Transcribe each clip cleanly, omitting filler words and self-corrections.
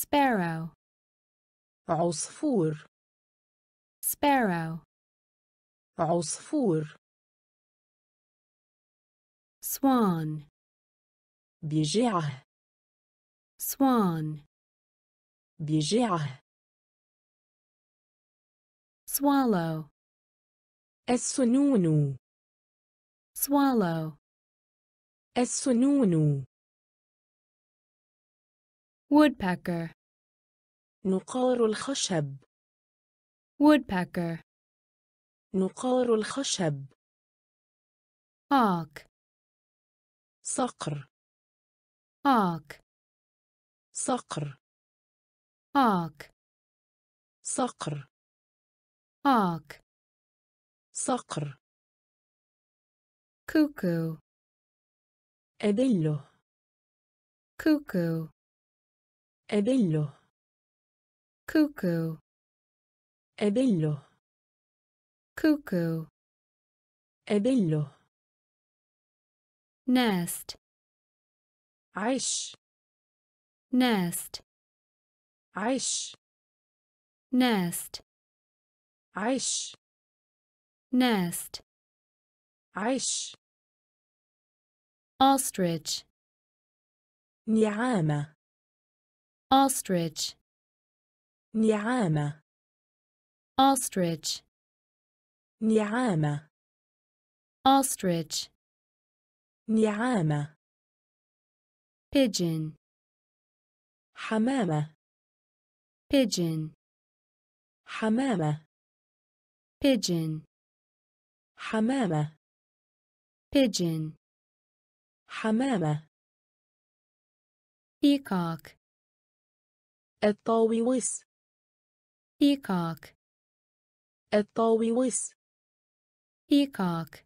sparrow عصفور sparrow عصفور swan بجعة swan بجعة swallow السنون swallow السنون woodpecker نقار الخشب woodpecker نقار الخشب hawk صقر hawk صقر hawk صقر hawk صقر cuckoo أدله cuckoo أدله cuckoo أدله cuckoo أدله nest عش nest عش nest عش nest عش ostrich نعامة ostrich نعامة ostrich نعامة ostrich نعامة pigeon حمامة pigeon حمامة pigeon حمامة pigeon حمامة peacock الطاووس peacock الطاووس peacock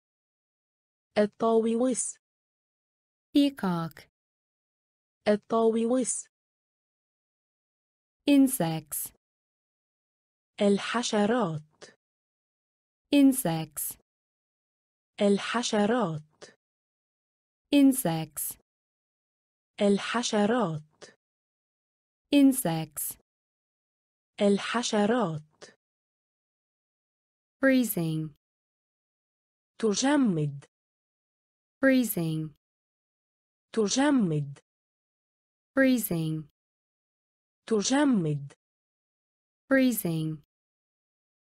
الطاووس peacock الطاووس insects الحشرات insects الحشرات insects الحشرات insects الحشرات freezing تجمد freezing تجمد freezing تجمد freezing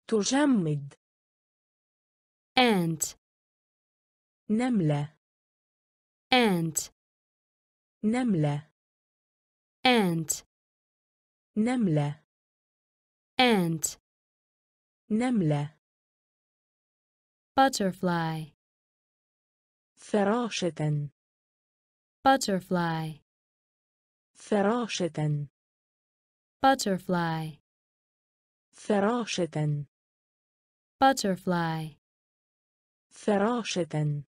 تجمد ant نملة ant نملة ant نملة ant نملة butterfly فراشة butterfly فراشة butterfly فراشة butterfly فراشة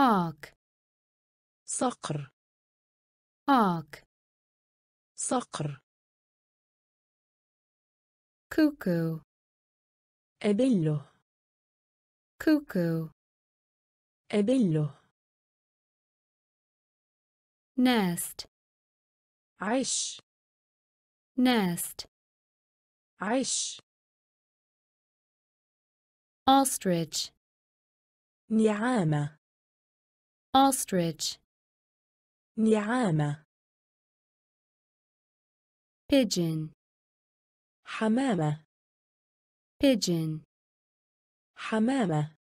hawk صقر hawk صقر cuckoo أدله cuckoo أدله nest عش nest عش ostrich نعامة ostrich نعامة pigeon حمامة pigeon حمامة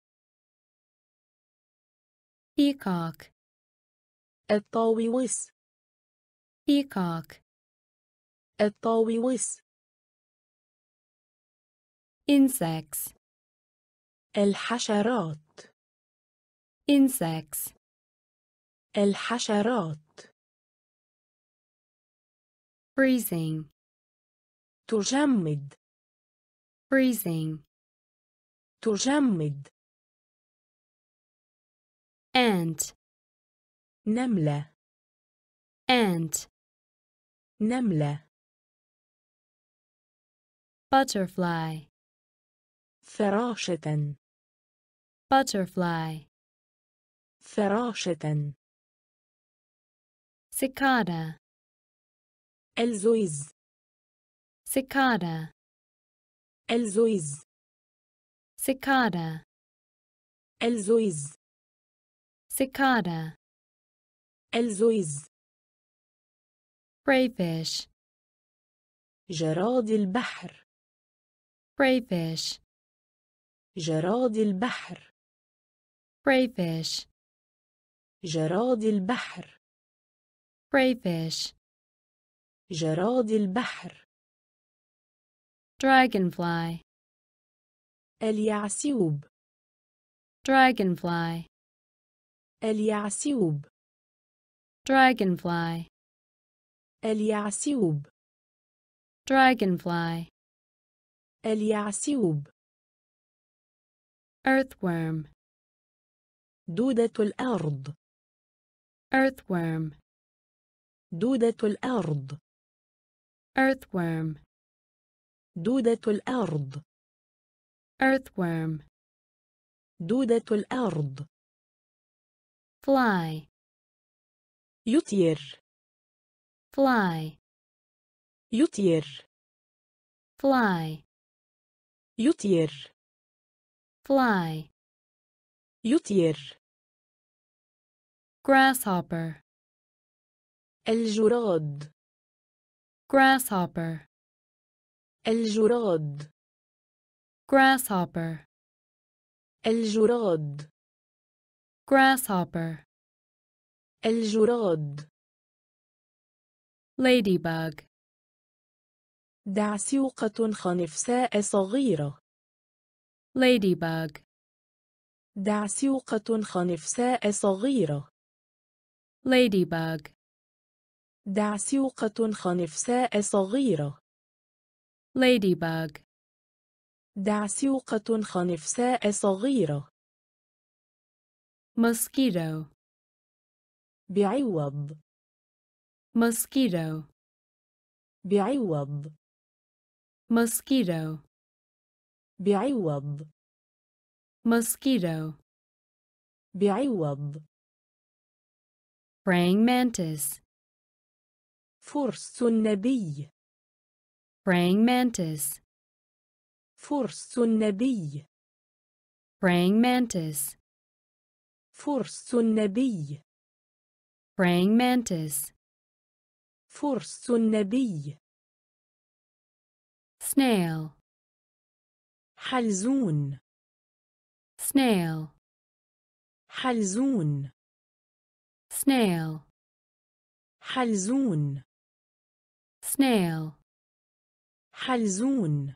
peacock الطاووس peacock الطاووس insects الحشرات insects الحشرات freezing تجمد freezing تجمد ant نملة ant نملة butterfly فراشة butterfly فراشة cicada الزويز cicada الزويز cicada الزويز cicada الزويز crayfish جراد البحر crayfish جراد البحر crayfish جراد البحر crayfish جراد البحر dragonfly اليعسيب dragonfly اليعسيب dragonfly اليعسيب dragonfly اليعسيب earthworm دودة الأرض earthworm دودة الأرض earthworm دودة الأرض earthworm دودة الأرض fly يطير fly يطير fly يطير fly يطير grasshopper الجراد grasshopper الجراد grasshopper الجراد grasshopper الجراد ladybug دعسوقة خنفساء صغيرة ladybug دعسوقة خنفساء صغيرة ladybug دعسوقة خنفساء صغيرة ladybug دعسوقة خنفساء صغيرة mosquito بعوض mosquito بعوض mosquito بعوض mosquito بعوض praying mantis فرس النبي praying mantis فرس النبي praying mantis فرس النبي praying mantis فرس النبي snail حلزون snail حلزون snail حلزون snail حلزون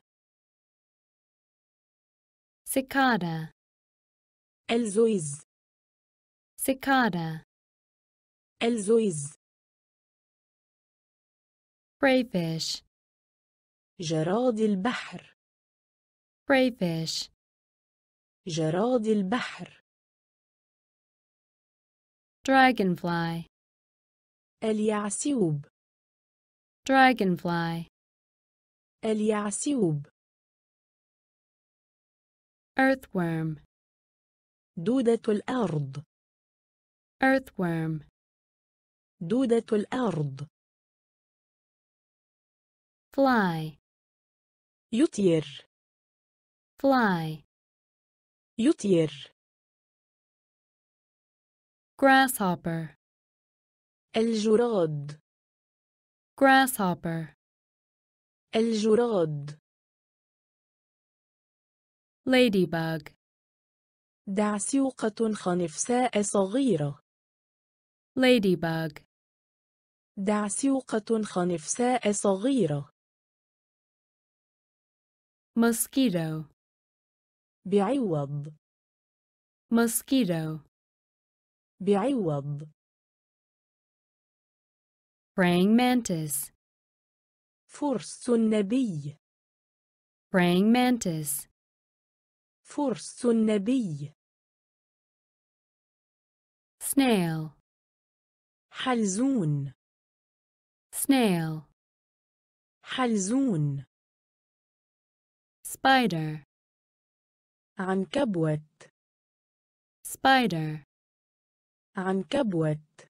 cicada الزويز cicada الزويز crayfish جراد البحر crayfish جراد البحر dragonfly اليعسيب dragonfly اليعسيب earthworm دودة الأرض earthworm دودة الأرض fly يطير fly يطير grasshopper الجراد grasshopper الجراد ladybug دعسوقة خنفساء صغيرة ladybug دعسوقة خنفساء صغيرة mosquito بعوض mosquito بعوض praying mantis فرس النبي praying mantis فرس النبي snail حلزون snail حلزون spider عنكبوت spider عنكبوت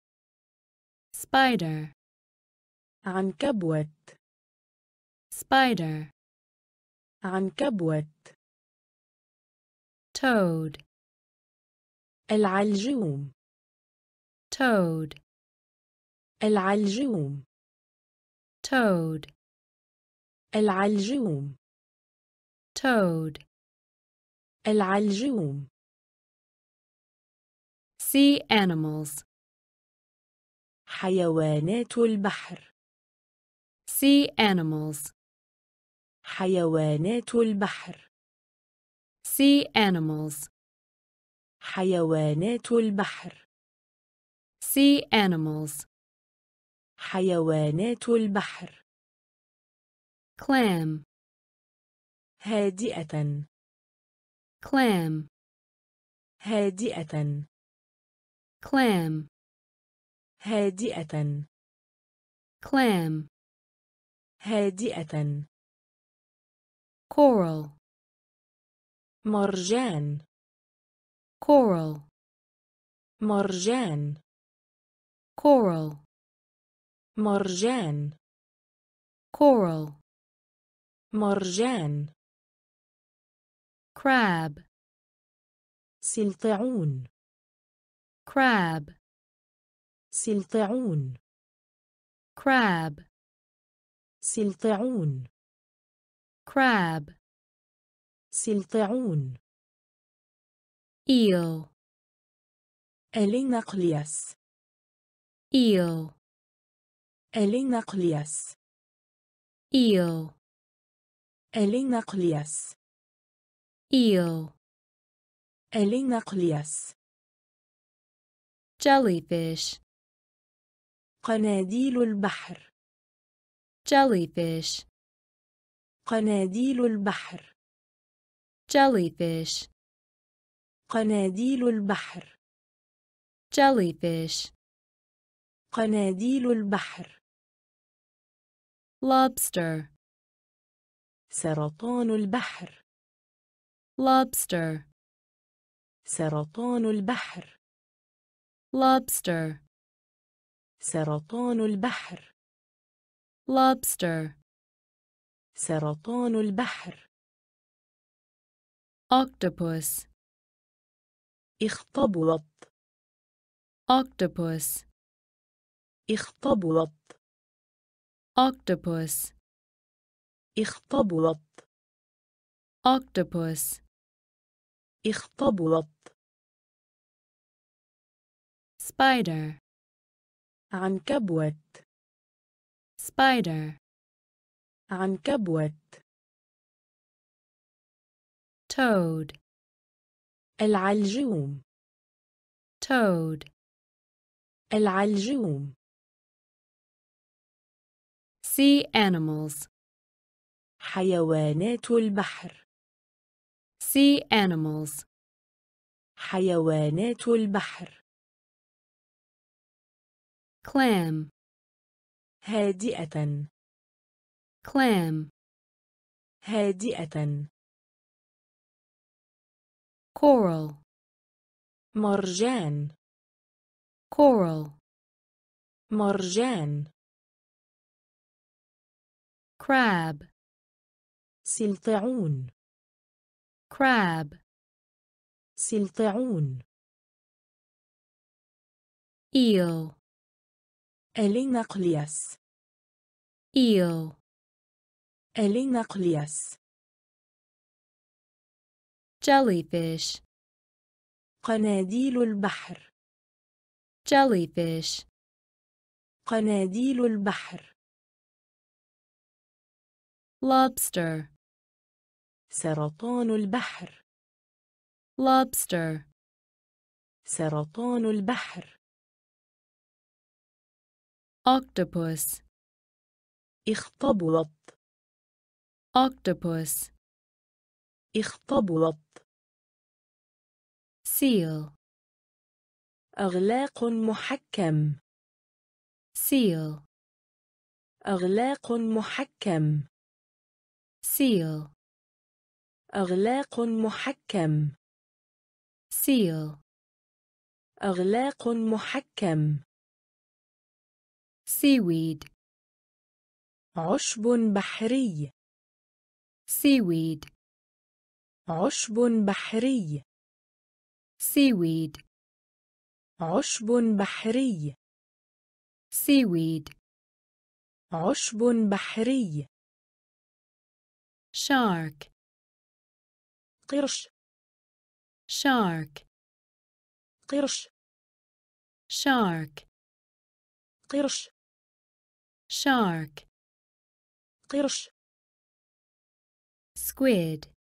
spider عنكبوت. Spider. عنكبوت. Toad. العلجوم. Toad. العلجوم. Toad. العلجوم. Toad. العلجوم. Sea animals. حيوانات البحر. Sea animals. حيوانات البحر. Sea animals. حيوانات البحر. Sea animals. حيوانات البحر. Clam. هادئة. Clam. هادئة. Clam. هادئة. Clam. هادئة. Coral. مرجان. Coral. مرجان. Coral. مرجان. Coral. مرجان. Crab. سلطعون. Crab. سلطعون. Crab. سلطعون. Crab. سلطعون. Eel. النقليس. Eel. النقليس. Eel. النقليس. Eel. النقليس. Jellyfish. قناديل البحر. Jellyfish. قناديل البحر. Jellyfish. قناديل البحر. Jellyfish. قناديل البحر. Lobster. سرطان البحر. Lobster. سرطان البحر. Lobster. سرطان البحر. Lobster. سرطان البحر. Octopus. اخطبوط. Octopus. اخطبوط. Octopus. اخطبوط. Octopus. اخطبوط. Spider. عنكبوت. Spider. عنكبوت. Toad. العلجوم. Toad. العلجوم. Sea animals. حيوانات البحر. Sea animals. حيوانات البحر. Clam. هادئة. Clam. هادئة. Coral. مرجان. Coral. مرجان. Crab. سلطعون. Crab. سلطعون. Eel. النقليس. Eel. النقليس. Jellyfish. قناديل البحر. Jellyfish. قناديل البحر. Lobster. سرطان البحر. Lobster. سرطان البحر. Octopus. اخطبوط. Octopus. اخطبوط. Seal. أغلاق محكم. Seal. أغلاق محكم. Seal. أغلاق محكم. Seal. أغلاق محكم. Seaweed. عشب بحري. Seaweed. عشب بحري. Seaweed. عشب بحري. Seaweed. عشب بحري. Shark. قرش. Shark. قرش. Shark. قرش. Shark. قرش. Squid.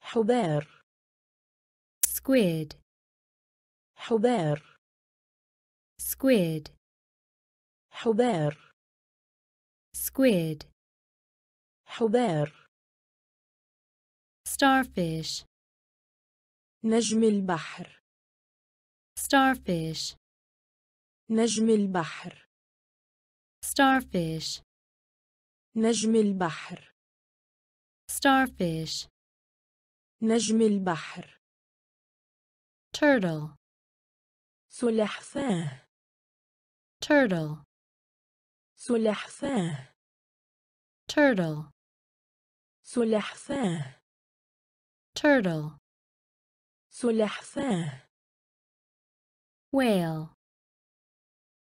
حبار. Squid. حبار. Squid. حبار. Squid. حبار. Starfish. نجم البحر. Starfish. نجم البحر. Starfish. نجم البحر. Starfish. نجم البحر. Turtle. سلحفاة. Turtle. سلحفاة. Turtle. سلحفاة. Turtle. سلحفاة. Whale.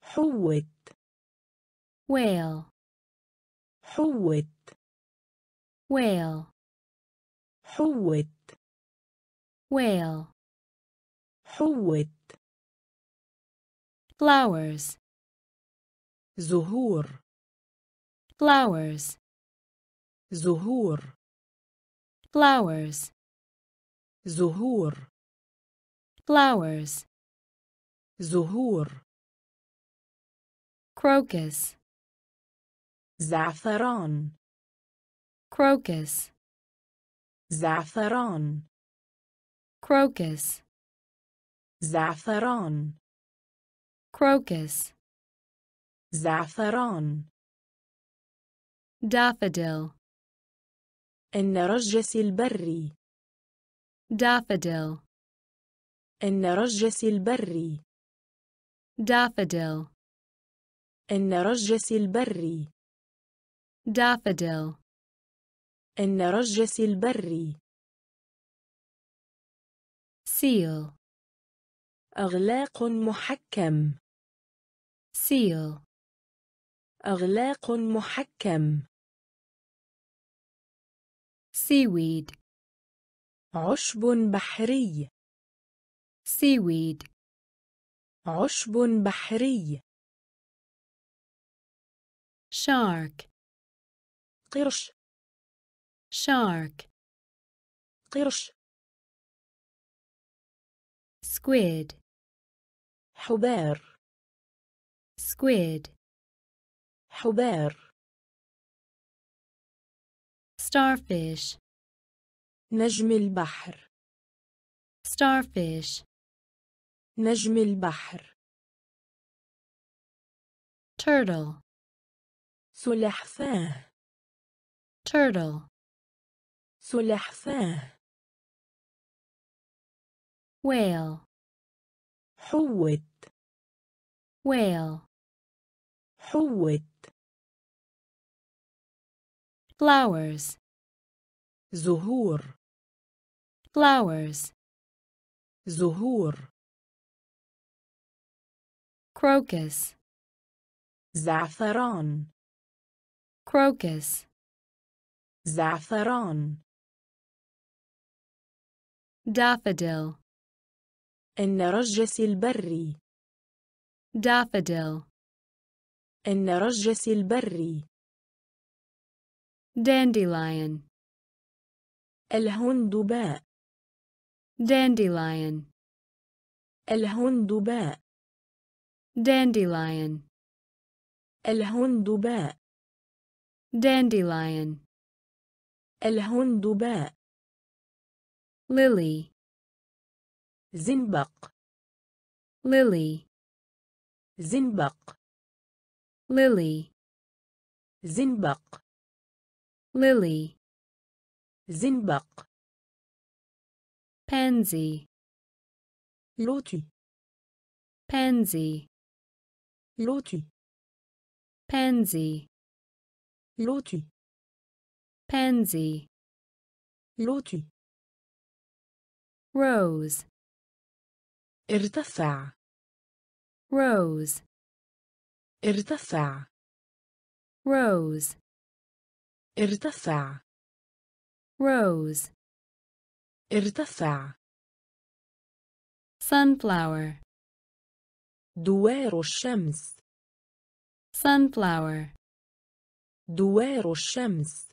حوت. Whale. حوت. Whale. حوت. Whale. حوت. Flowers. زهور. Flowers. زهور. Flowers. زهور. Flowers. زهور. Crocus. زعفران. Crocus. زعفران. Crocus. زعفران. Crocus. زعفران. Daffodil. النرجس البري. Daffodil. النرجس البري. Daffodil. النرجس البري. Daffodil. النرجس البري. Seal. أغلاق محكم. Seal. أغلاق محكم. Seaweed. عشب بحري. Seaweed. عشب بحري. Shark. قرش. Shark. قرش. Squid. حبار. Squid. حبار. Starfish. نجم البحر. Starfish. نجم البحر. Turtle. سلحفاة. Turtle. سلحفاة. Whale. حوت. Whale. حوت. Flowers. زهور. Flowers. زهور. Crocus. زعفران. Crocus. زعفران. Daffodil. النرجس البري. Daffodil. النرجس البري. Dandelion. الهندباء. Dandelion. الهندباء. Dandelion. الهندباء. Dandelion. الهندباء. Lily. زنبق. Lily. زنبق. Lily. زنبق. Lily. زنبق. Pansy. لوتي. Pansy. لوتي. Pansy. Lotus. Pansy. Lotus. Rose. ارتفع. Rose. ارتفع. Rose. ارتفع. Rose. ارتفع. Sunflower. دوار الشمس. Sunflower. دوار الشمس.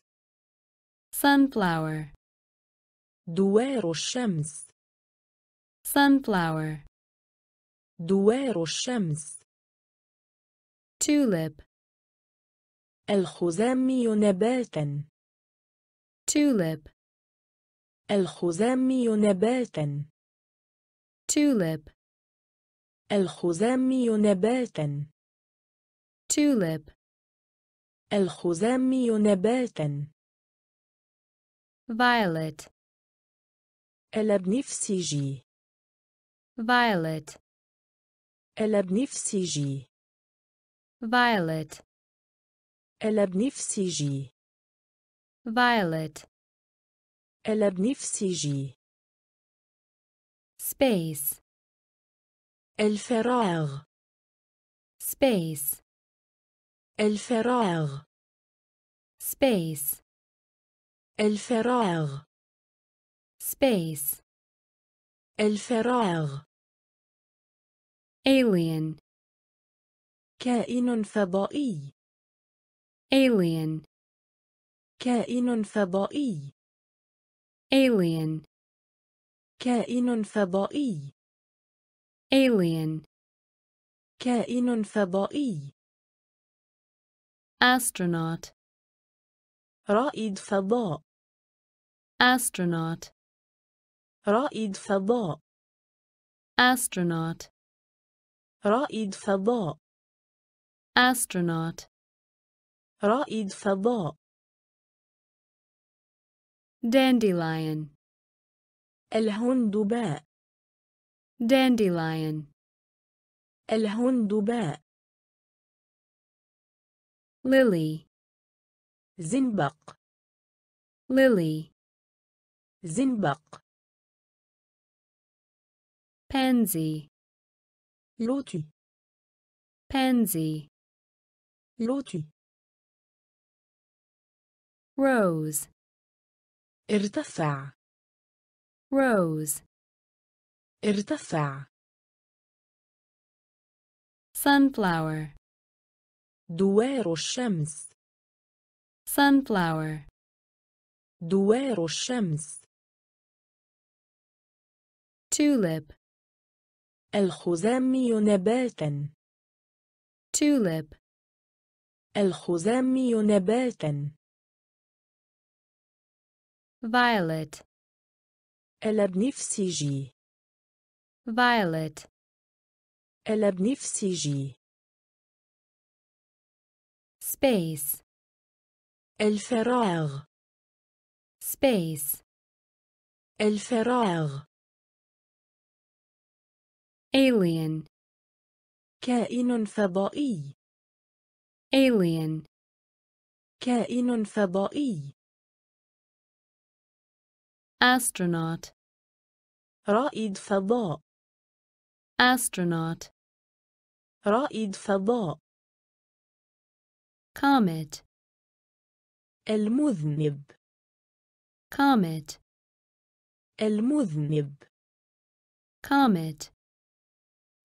Sunflower. دوار الشمس. Sunflower. دوار الشمس. Tulip. الخزامي نباتا. Tulip. الخزامي نباتا. Tulip. الخزامي نباتا. Tulip. الخزامي نباتا. Violet. البنفسجي. Violet. البنفسجي. Violet. البنفسجي. Violet. البنفسجي. Space. الفراغ. Space. الفراغ. Space. الفراغ. Space. الفراغ. Alien. كائن فضائي. Alien. كائن فضائي. Alien. كائن فضائي. Alien. كائن فضائي. Astronaut. رائد فضاء. Astronaut. رائد فضاء. Astronaut. رائد فضاء. Astronaut. رائد فضاء. Dandelion. الهندباء. Dandelion. الهندباء. Lily. زنبق. Lily. زنبق. Pansy. Lotus. Pansy. Lotus. Rose. ارتفع. Rose. ارتفع. Sunflower. دوار الشمس. Sunflower. دوار الشمس. Tulip. الخزامي نباتا. Tulip. الخزامي نباتا. Violet. البنفسجي. Violet. البنفسجي. Space. الفراغ. Space. الفراغ. Alien. كائن فضائي. Alien. كائن فضائي. Astronaut. رائد فضاء. Astronaut. رائد فضاء. Comet. المذنب. Comet. المذنب. Comet.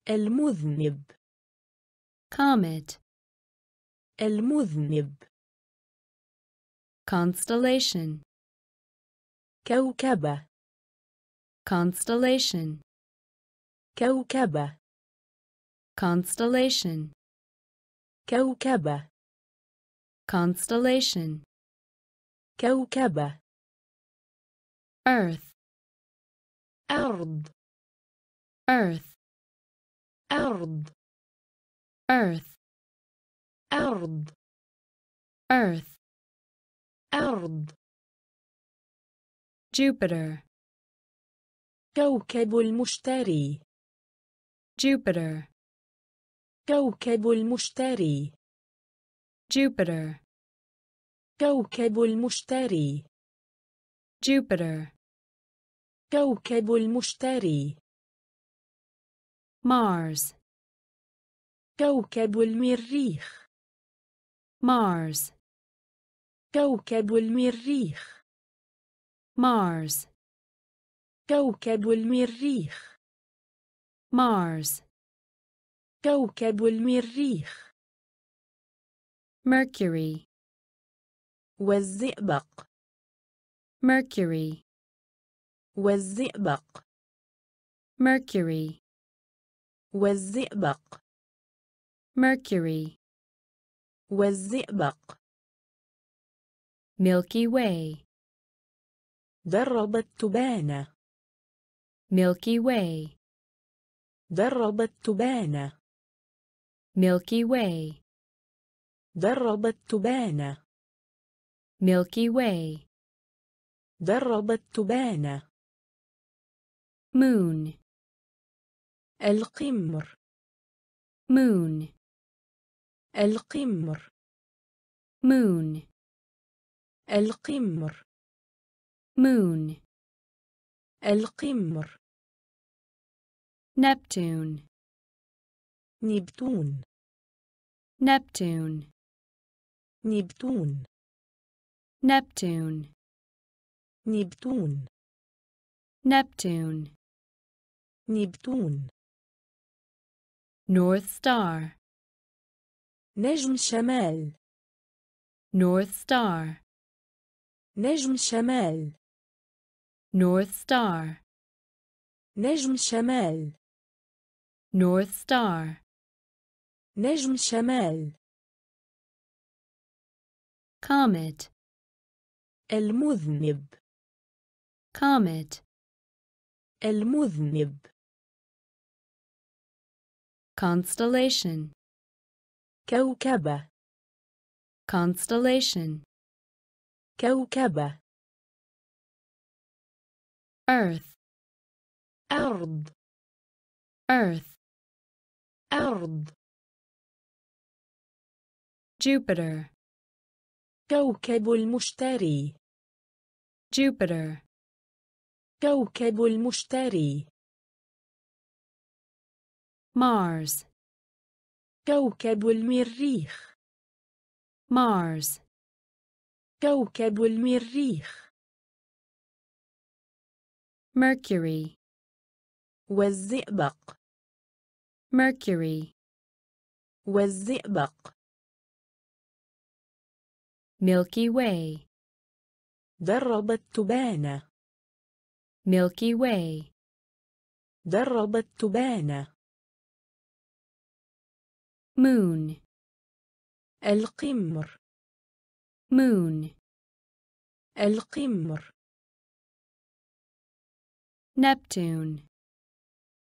المذنب. Comet. المذنب. Constellation. كوكبة. Constellation. كوكبة. Constellation. كوكبة. Constellation. كوكبة. Earth. أرض. Earth. أرض. Earth. أرض. Earth. أرض. Jupiter. كوكب المشتري. Jupiter. كوكب المشتري. Jupiter. كوكب المشتري. Jupiter. كوكب المشتري. Mars. كوكب المريخ. Mars. كوكب المريخ. Mars. كوكب المريخ. Mars. كوكب المريخ. Mercury. والزئبق. Mercury. والزئبق. Mercury. والزئبق. Mercury. والزئبق. Milky Way. درب التبانة. Milky Way. درب التبانة. Milky Way. درب التبانة. Milky Way. درب التبانة. Moon. القمر. Moon. القمر. Moon. القمر. Moon. القمر. Neptune. نبتون. Neptune. نبتون. Neptune. نبتون. Neptune. نبتون. North Star. نجم شمال. North Star. نجم شمال. North Star. نجم شمال. North Star. نجم شمال. Comet. المذنب. Comet. المذنب. Constellation. كوكبة. Constellation. كوكبة. Earth. أرض. Earth. أرض. Jupiter. كوكب المشتري. Jupiter. كوكب المشتري. Mars. كوكب المريخ. Mars. كوكب المريخ. Mercury. والزئبق. Mercury. والزئبق. Milky Way. درب التبانة. Milky Way. درب التبانة. Moon. القمر. Moon. القمر. Neptune.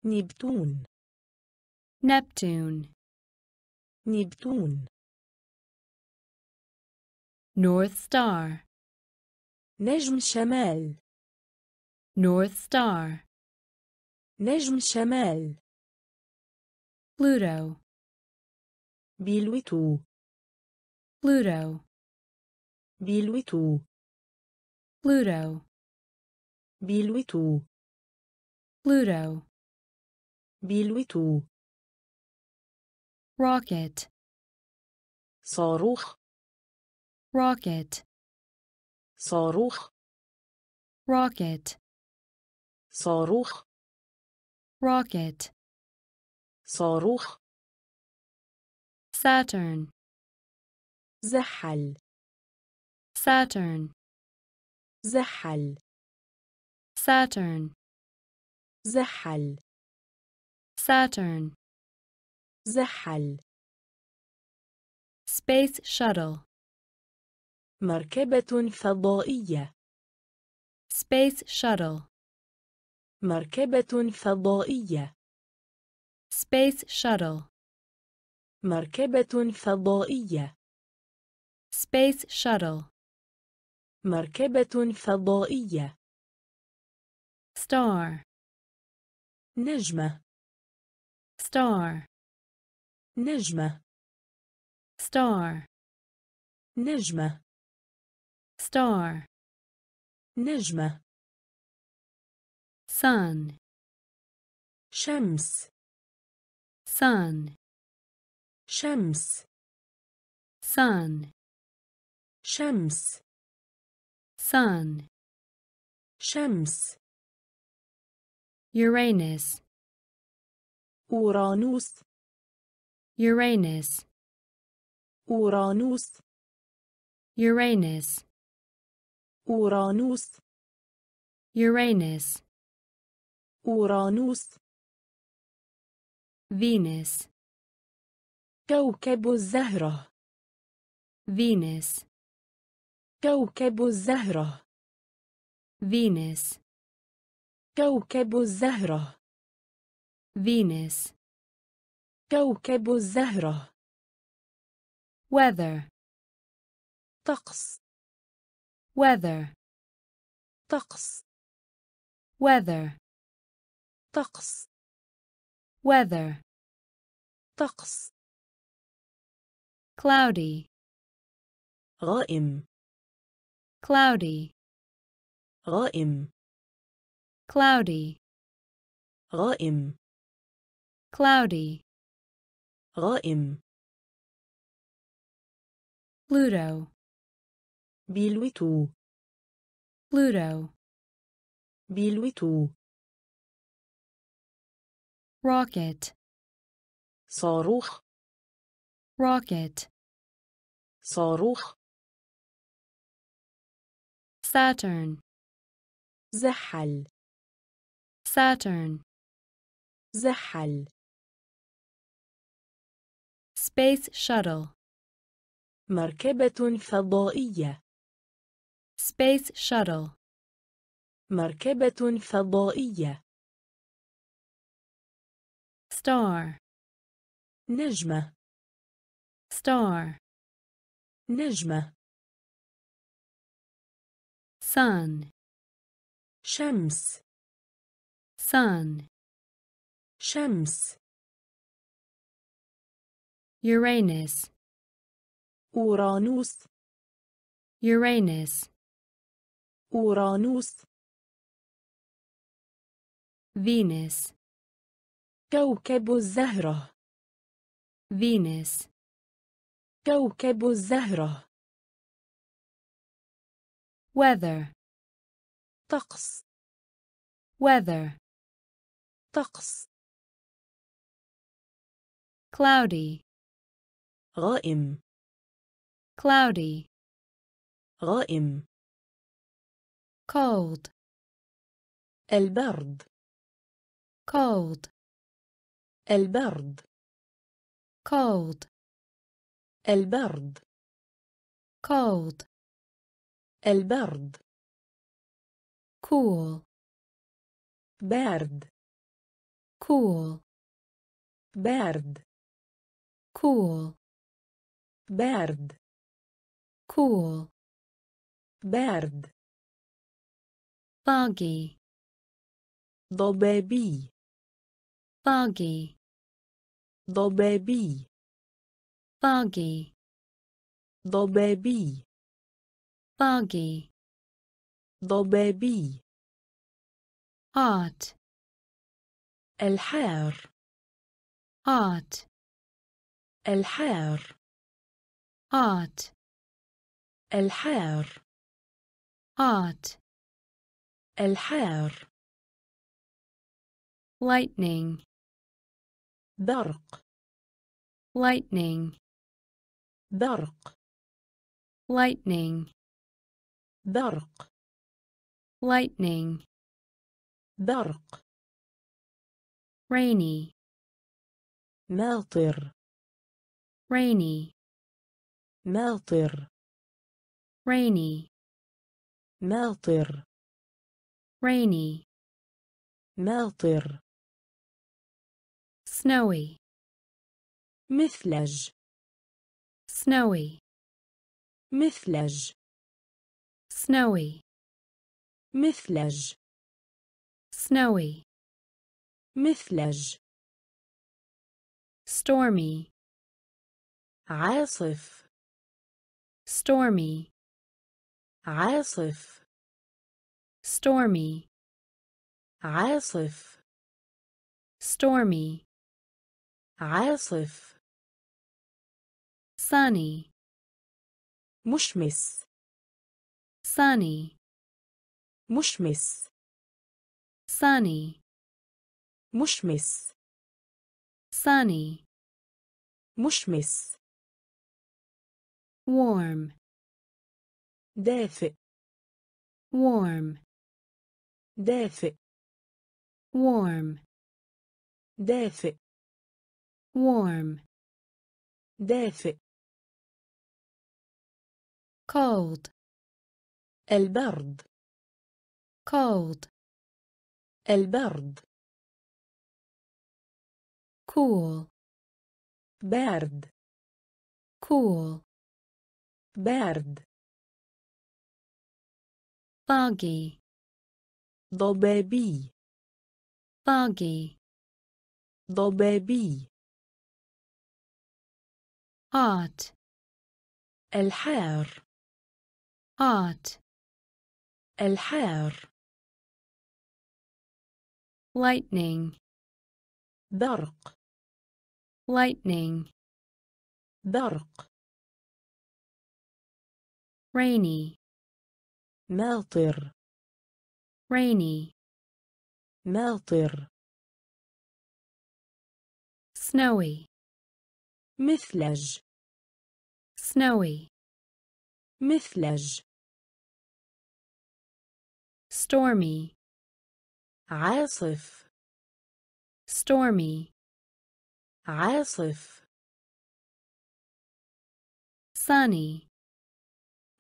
نبتون. Neptune. نبتون. North Star. نجم شمال. North Star. نجم شمال. Pluto. بلوتو. Pluto. بلوتو. Pluto. بلوتو. Pluto. بلوتو. Rocket. صاروخ. Rocket. صاروخ. Rocket. صاروخ. Rocket. صاروخ. Saturn. زحل. Saturn. زحل. Saturn. زحل. Saturn. زحل. Space Shuttle. مركبة فضائية. Space Shuttle. مركبة فضائية. Space Shuttle. مركبة فضائية. Space Shuttle. مركبة فضائية. Star. نجمة. Star. نجمة. Star. نجمة. star, نجمة, sun, شمس, sun, شمس, sun, شمس, sun, شمس, Uranus, أورانوس, Uranus, أورانوس, Uranus, أورانوس, Uranus, أورانوس, Venus, كوكب الزهرة, Venus, كوكب الزهرة, Venus, كوكب الزهرة, Venus, كوكب الزهرة, weather, طقس, weather, طقس, weather, طقس, weather, طقس, cloudy, غائم, cloudy, غائم, cloudy, غائم, cloudy, غائم, Pluto, بلوتو, Pluto, بلوتو, rocket, صاروخ, rocket, صاروخ, Saturn, زحل, Saturn, زحل, Space Shuttle, مركبة فضائية, Space Shuttle, مركبة فضائية, Star, نجمة, Star, نجمة, Sun, شمس, Sun, شمس, Uranus, أورانوس, Uranus, أورانوس, Venus, كوكب الزهرة, Venus, كوكب الزهرة, weather, طقس, weather, طقس, cloudy, غائم, cloudy, غائم, cold, البرد, cold, البرد, cold, البرد, cold, البرد, cool, بارد, cool, بارد, cool, بارد, cool, بارد, foggy, ضبابي, foggy, ضبابي, foggy, ضبابي, foggy, ضبابي, hot, الحار, hot, الحار, hot, الحار, hot, الحار, lightning, برق, lightning, برق, lightning, برق, lightning, برق, rainy, ماطر, rainy, ماطر, rainy, ماطر, rainy, ماطر, snowy, مثلج, snowy, مثلج, snowy, مثلج, snowy, مثلج, stormy, عاصف, stormy, عاصف stormy عاصف stormy عاصف sunny مشمس sunny مشمس sunny مشمس sunny مشمس warm دافئ warm دافئ warm دافئ warm دافئ cold البرد cold البرد cool بارد cool بارد foggy ضبابي foggy ضبابي hot الحار hot الحار lightning برق lightning برق rainy ماطر rainy ماطر snowy مثلج snowy مثلج stormy عاصف stormy عاصف sunny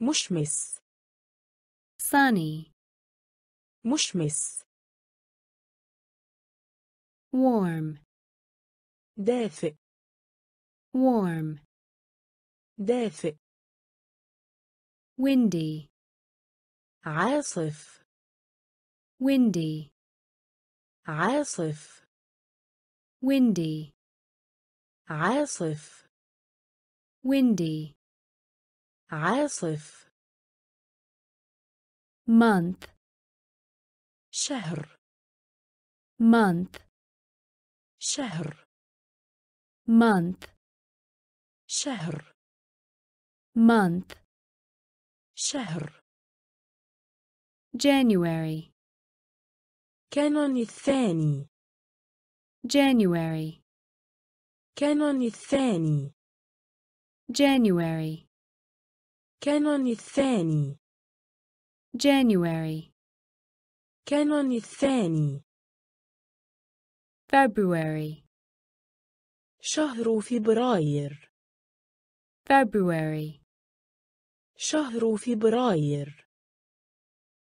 مشمس sunny مشمس warm دافئ windy عاصف windy عاصف windy عاصف windy عاصف month شهر month شهر month شهر January كانون الثاني January كانون الثاني January كانون الثاني January كانون الثاني February شهر فبراير February شهر فبراير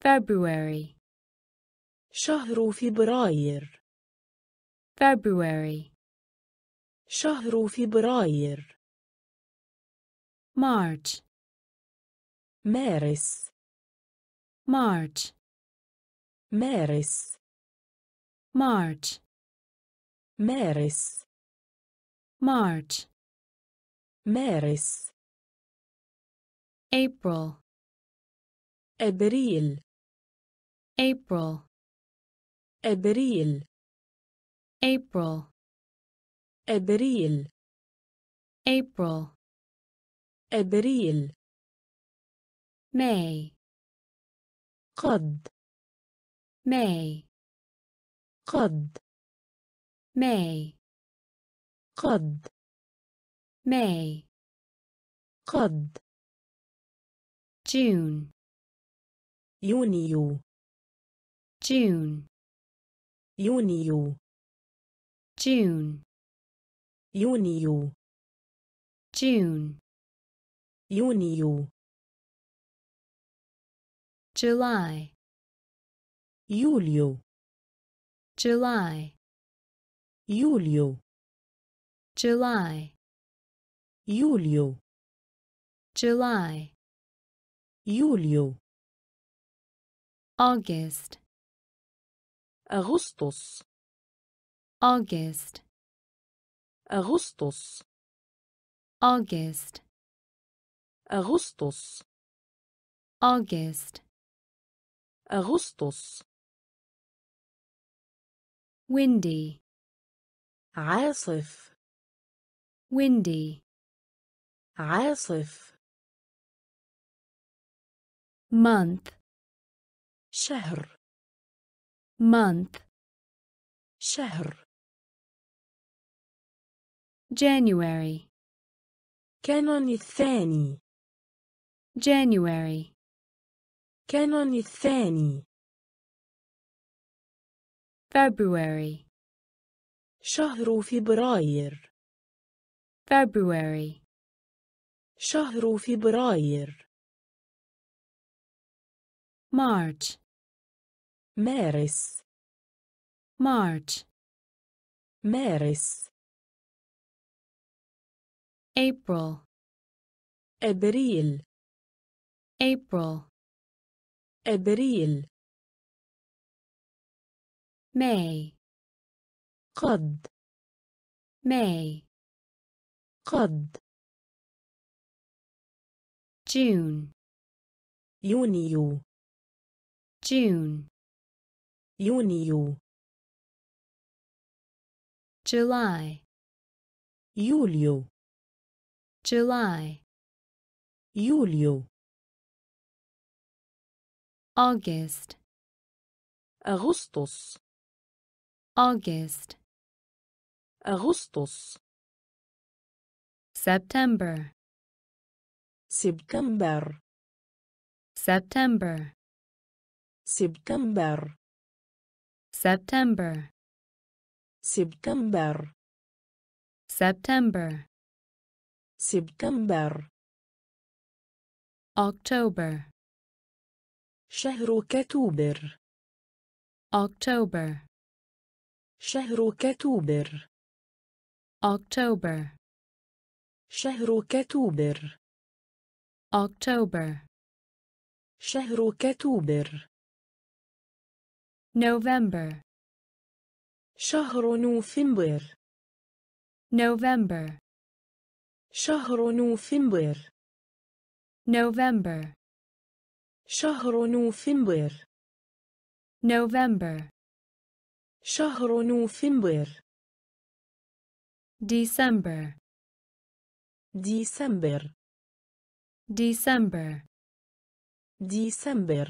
February شهر فبراير February شهر فبراير March مارس March مارس March مارس March مارس April أبريل April أبريل April أبريل April أبريل May قد May قد May قد May قد June يونيو June يونيو June يونيو June يونيو July يوليو July يوليو July يوليو July يوليو August أغسطس August أغسطس August أغسطس August. أغسطس. Windy. عاصف. Windy. عاصف. Month. شهر. Month. شهر. January. كانون الثاني. January. كانون الثاني. February. شهر فبراير. February. شهر فبراير. March. مارس. March. مارس. April. أبريل. April. أبريل. May. قد. May. قد. June. يونيو. June. يونيو. July. يوليو. July. يوليو. August. أغسطس. August. أغسطس. September. سبتمبر. September. سبتمبر. September. سبتمبر. September. سبتمبر. October. شهر كتوبر. October. شهر كتوبر. October. شهر كتوبر. October. شهر كتوبر. November. شهر نوفمبر. November. شهر نوفمبر. November. شهر نوفمبر. November. شهر نوفمبر. December. December. December. December.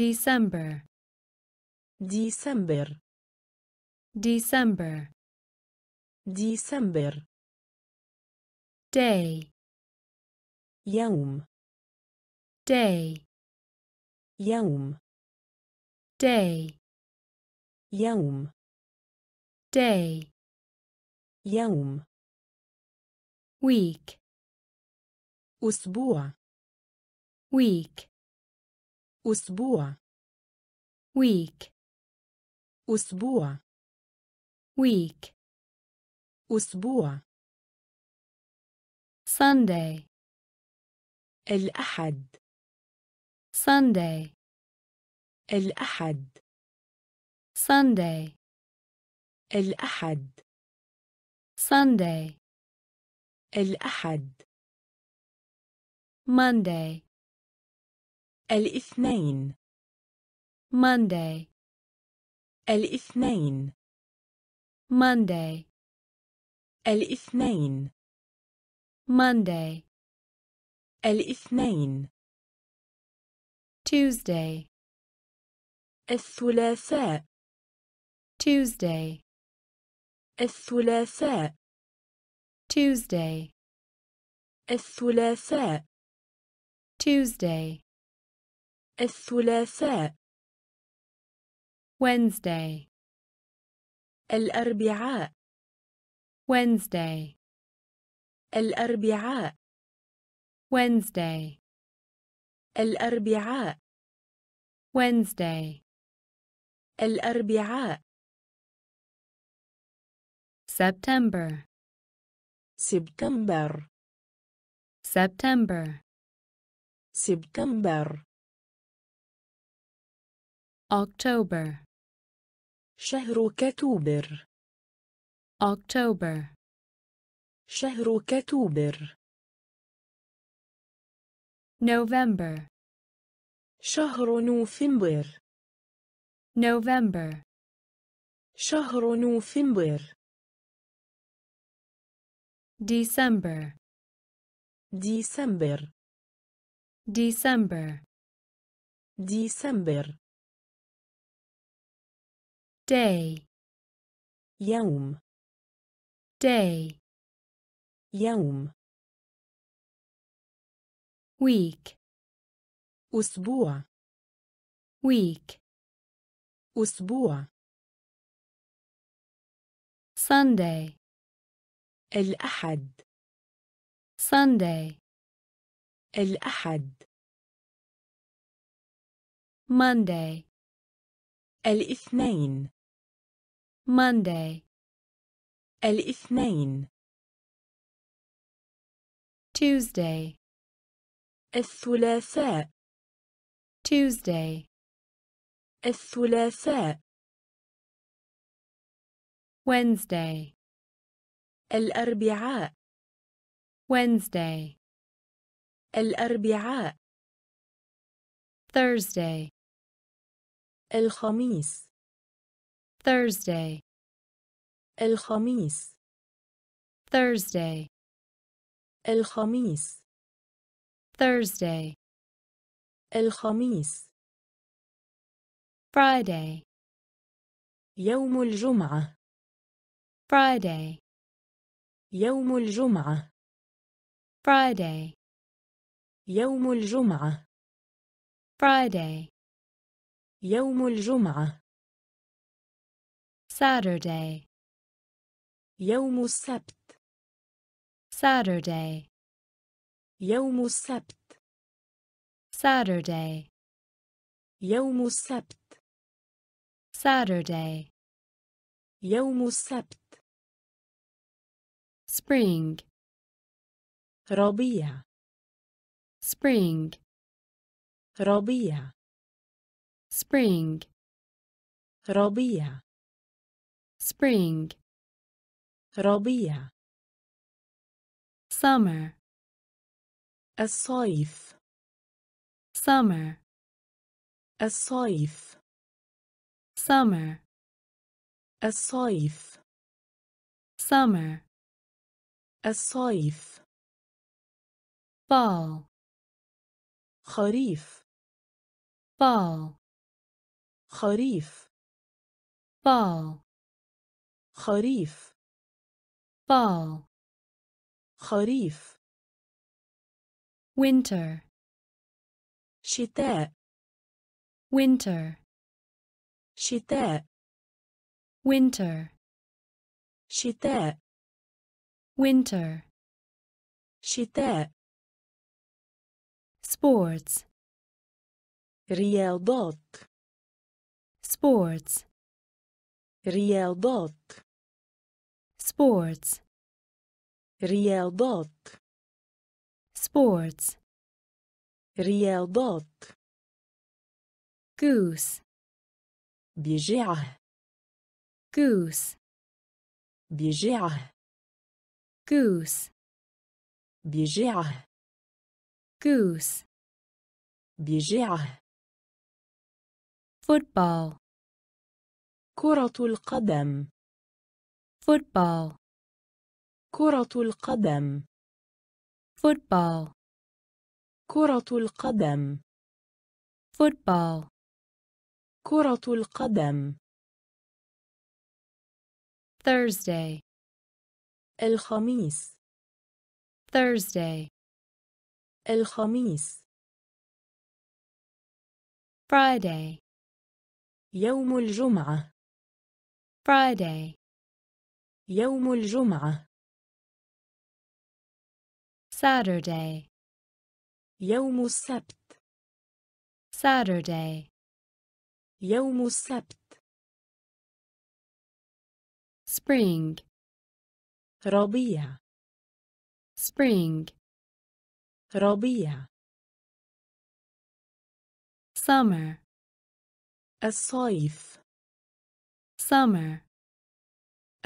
December. December. December. December. Day. يوم. Day. يوم. Day. يوم. Day. يوم. Week. أسبوع. Week. أسبوع. Week. أسبوع. Week. أسبوع. Sunday. الأحد. Sunday. الأحد. Sunday. الأحد. Sunday. الأحد. Monday. الاثنين. Monday. الاثنين. Monday. الاثنين. Monday. الاثنين. Tuesday. الثلاثاء. Tuesday. الثلاثاء. Tuesday. الثلاثاء. Tuesday. الثلاثاء. Wednesday. الأربعاء. Wednesday. الأربعاء. Wednesday. الأربعاء. Wednesday. الأربعاء. September. سبتمبر. September. سبتمبر. October. شهر كتوبر. October. شهر كتوبر. November. شهر نوفمبر. November. شهر نوفمبر. December. December. December. December. Day. يوم. Day. يوم. Week. أسبوع. Week. أسبوع. Sunday. الأحد. Sunday. الأحد. Monday. الاثنين. Monday. الاثنين. Tuesday. الثلاثاء. Tuesday. الثلاثاء. Wednesday. الأربعاء. Wednesday. الأربعاء. Thursday. الخميس. Thursday. الخميس. Thursday. الخميس. Thursday. الخميس. Friday. يوم الجمعة. Friday. يوم الجمعة. Friday. يوم الجمعة. Friday. يوم الجمعة. Saturday. يوم السبت. Saturday. يوم السبت. Saturday. يوم السبت. Saturday. يوم السبت. Spring. ربيع. Spring. ربيع. Spring. ربيع. Spring. ربيع. Summer. الصيف. Summer. الصيف. Summer. الصيف. Summer. الصيف. Fall. خريف. Fall. خريف. Fall. خريف. Fall. خريف. Winter. شتاء. Winter. شتاء. Winter. شتاء. Winter. شتاء. Sports. رياضات. Sports. رياضات. Sports. رياضات. Sports. رياضات. Goose. بجعة. Goose. بجعة. Goose. بجعة. Goose. بجعة. Football. كرة القدم. Football. كرة القدم. Football. كرة القدم. Football. كرة القدم. Thursday. الخميس. Thursday. الخميس. Friday. يوم الجمعة. Friday. يوم الجمعة. Saturday. يوم السبت. Saturday. يوم السبت. Spring. ربيع. Spring. ربيع. Summer. الصيف. Summer.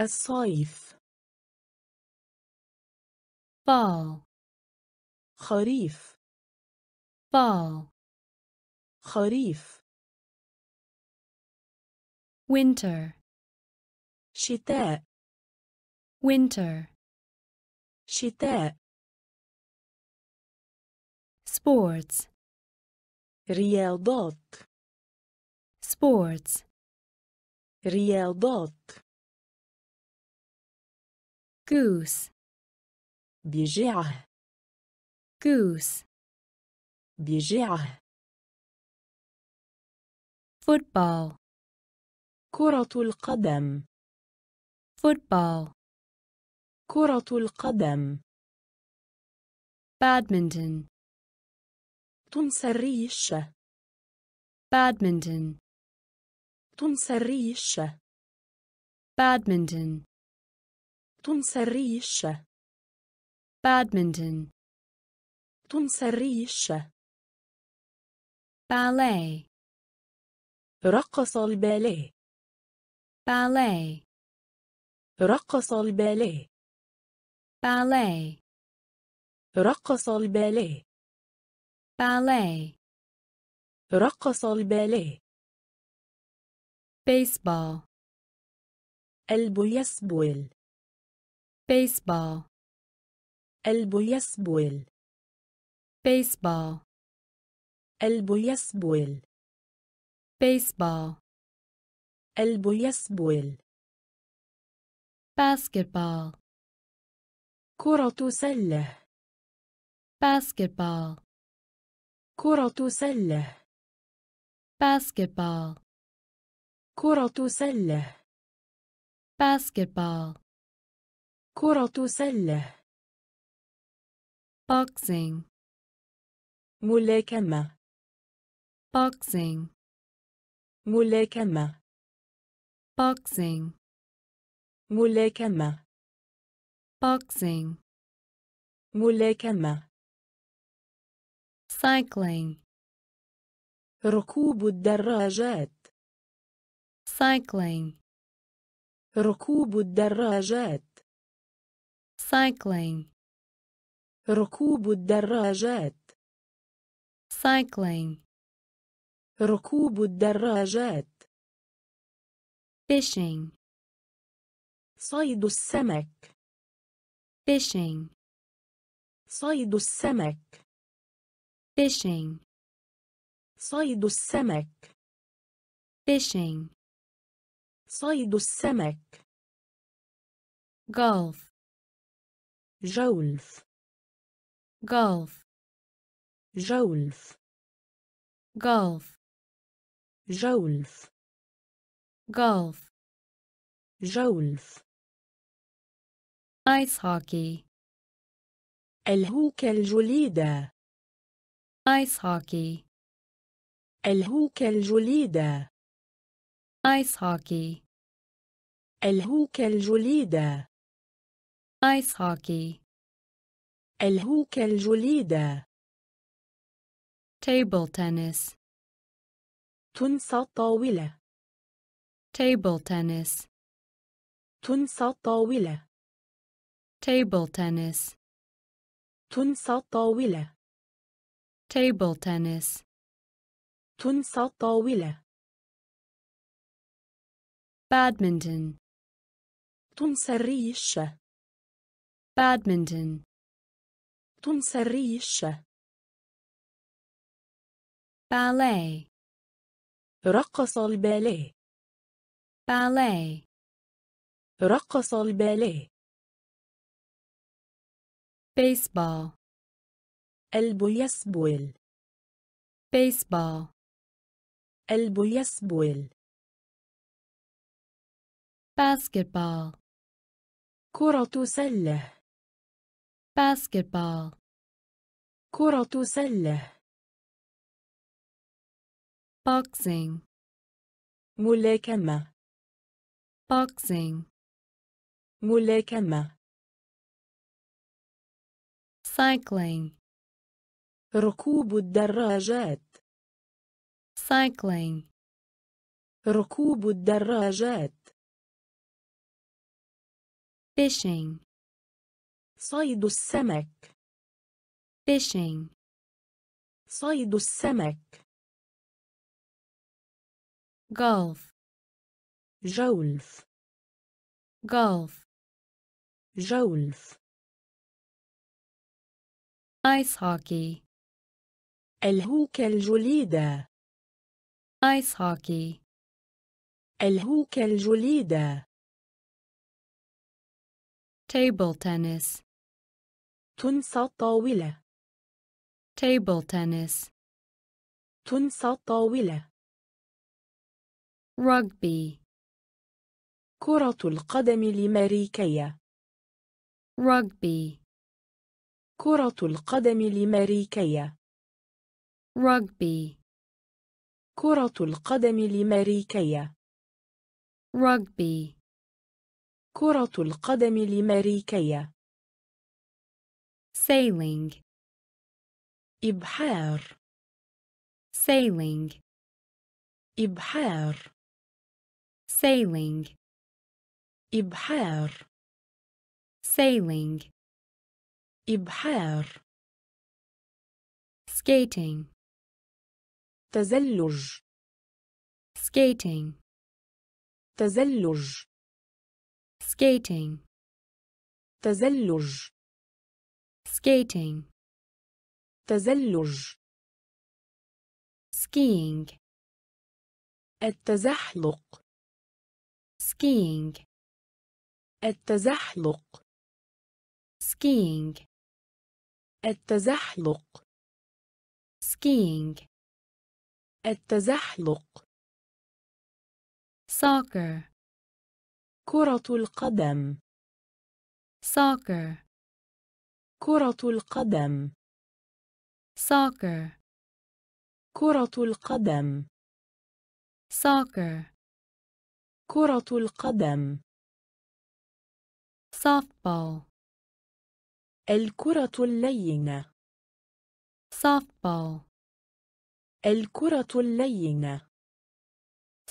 الصيف. Fall. خريف. Fall. خريف. Winter. شتاء. Winter. شتاء. Sports. رياضات. Sports. رياضات. Goose. بجعة. Goose. بجعة. Football. كرة القدم. Football. كرة القدم. Badminton. تنس الريشة. Badminton. تنس الريشة. Badminton. تنس الريشة. Badminton. تنس الريشة. Ballet. رقص الباليه. Ballet. رقص الباليه. Ballet. رقص الباليه. Ballet. رقص الباليه. Baseball. قلبه يسبل. Baseball. قلبه يسبل. Baseball. قلبه يسبل. Baseball. قلبه يسبل. Basketball. كرة سلة. Basketball. كرة سلة. Basketball. كرة سلة. Basketball. كرة سلة. Boxing. ملاكمة. Boxing. ملاكمة. Boxing. ملاكمة. Boxing. ملاكمة. Cycling. ركوب الدراجات. Cycling. ركوب الدراجات. Cycling. ركوب الدراجات. Cycling. ركوب الدراجات. Fishing. صيد السمك. Fishing. صيد السمك. Fishing. صيد السمك. Fishing. صيد السمك. Golf. جولف. Golf. جولف. Golf. جولف. Golf. جولف. Ice hockey. الهوكة الجليدة. Ice hockey. الهوكة الجليدة. Ice hockey. الهوكة الجليدة. Ice hockey. الهوكة الجليدة. Table tennis. تنس الطاولة. Table tennis. تنس الطاولة. Table tennis. تنس الطاولة. Table tennis. تنس الطاولة. Badminton. تنس الريشة. Badminton. تنس الريشة. Ballet. رقص الباليه. Ballet. رقص الباليه. Baseball. قلبه يسبل. Baseball. قلبه يسبل. Basketball. كرة سلة. Basketball. كرة سلة. Boxing. ملاكمة. Boxing. ملاكمة. Cycling. ركوب الدراجات. Cycling. ركوب الدراجات. Fishing. صيد السمك. Fishing. صيد السمك. golf. جولف. golf. جولف. ice hockey. الهوك الجليدة. ice hockey. الهوك الجليدة. table tennis. تنسى طاولة. table tennis. تنسى طاولة. rugby. كرة القدم الأمريكية. rugby. كرة القدم الأمريكية. rugby. كرة القدم الأمريكية. rugby. كرة القدم الأمريكية. sailing. إبحار. sailing. إبحار. sailing. إبحار. sailing. إبحار. skating. تزلج. skating. تزلج. skating. تزلج. skating. تزلج. skiing. التزحلق. skiing. التزحلق. skiing. التزحلق. skiing. التزحلق. soccer. كرة القدم. soccer. كرة القدم. soccer. كرة القدم. soccer. كرة القدم. softball. الكرة اللينة. softball. الكرة اللينة.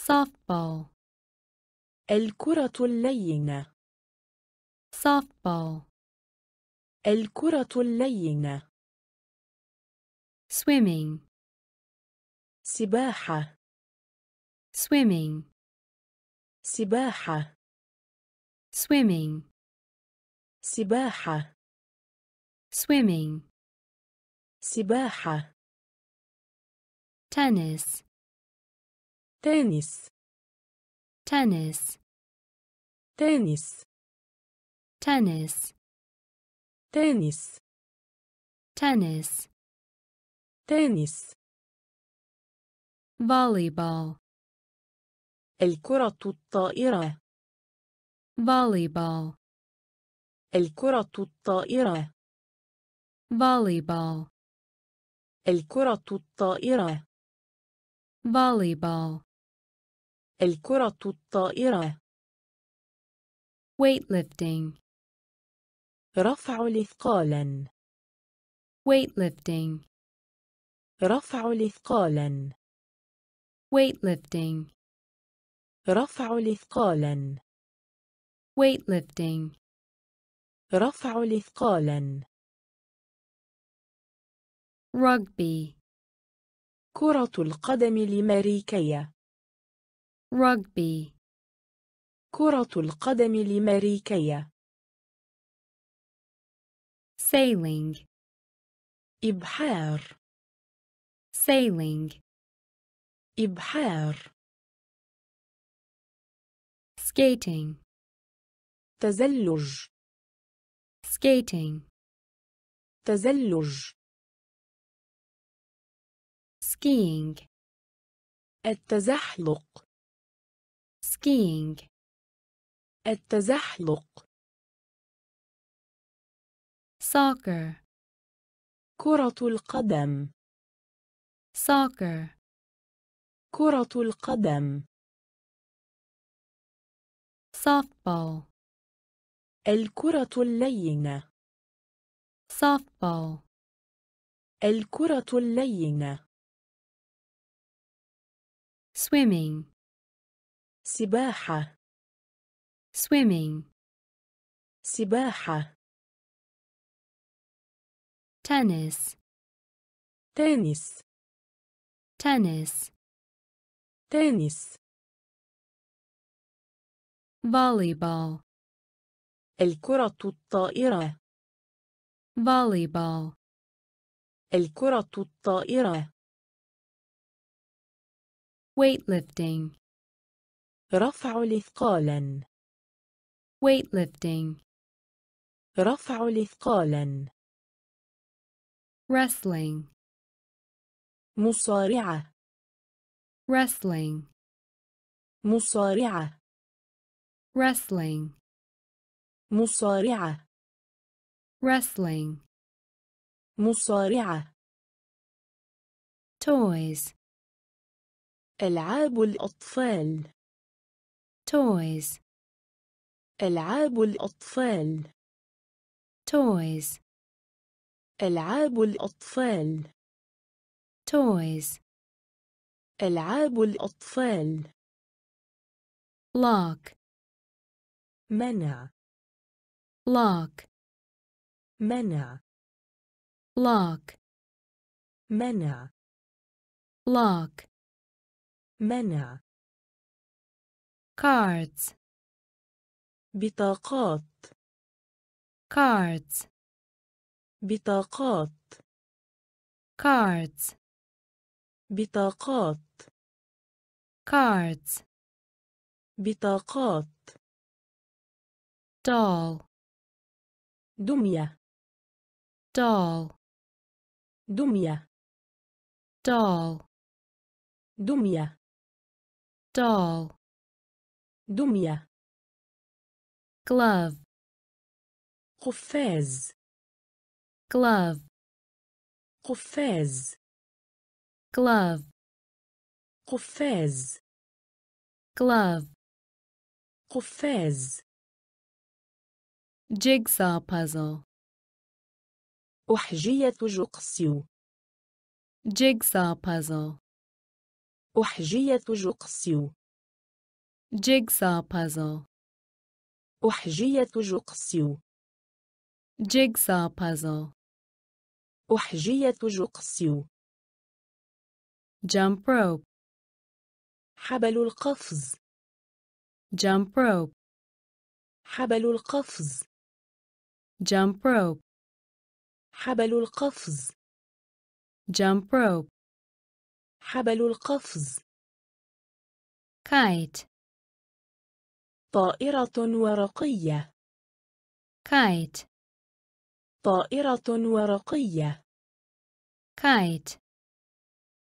softball. الكرة اللينة. softball. الكرة اللينة. swimming. سباحة. swimming. سباحة. swimming. سباحة. swimming. سباحة. tennis. تنس. tennis. تنس. tennis. تنس. tennis. تنس. volleyball. الكرة الطائرة. volleyball. الكرة الطائرة. volleyball. الكرة الطائرة. volleyball. الكرة الطائرة. weightlifting. رفع الإثقال. weightlifting. رفع الإثقال. weightlifting. رفع الإثقال. weightlifting. رفع الإثقال. rugby. كرة القدم الأمريكية. rugby. كرة القدم الأمريكية. sailing. إبحار. sailing. إبحار. skating. تزلج. skating. تزلج. skiing. التزحلق. skiing. التزحلق. soccer. كرة القدم. soccer. كرة القدم. softball. الكرة اللينة. softball. الكرة اللينة. swimming. سباحة. swimming. سباحة. tennis. Tennis. Tennis. Tennis. Volleyball. الكرة الطائرة. Volleyball. الكرة الطائرة. Weightlifting. رفع الإثقال. Weightlifting. رفع الإثقال. Wrestling. مصارعة. Wrestling. مصارعة. Wrestling. مصارعة. Wrestling. مصارعة. Toys. ألعاب الأطفال. Toys. ألعاب الأطفال. Toys. ألعاب الأطفال. Toys. ألعاب الأطفال. Lock. منع. Lock. منع. Lock. منع. Lock. منع. Cards. بطاقات. Cards. بطاقات. Cards. بطاقات. Cards. بطاقات. Doll. دمية. Doll. دمية. Doll. دمية. Doll. دمية. Glove. قفاز. Glove. قفاز. Glove. قفاز. Glove. قفاز. Jigsaw puzzle. أحجية جقص. Jigsaw puzzle. أحجية جقص. Jigsaw puzzle. أحجية جقص. Jigsaw puzzle. أحجية جقص. Jump rope. حبل القفز. Jump rope. حبل القفز. Jump rope. حبل القفز. Jump rope. حبل القفز. Kite. طائرة ورقية. Kite. طائرة ورقية. Kite.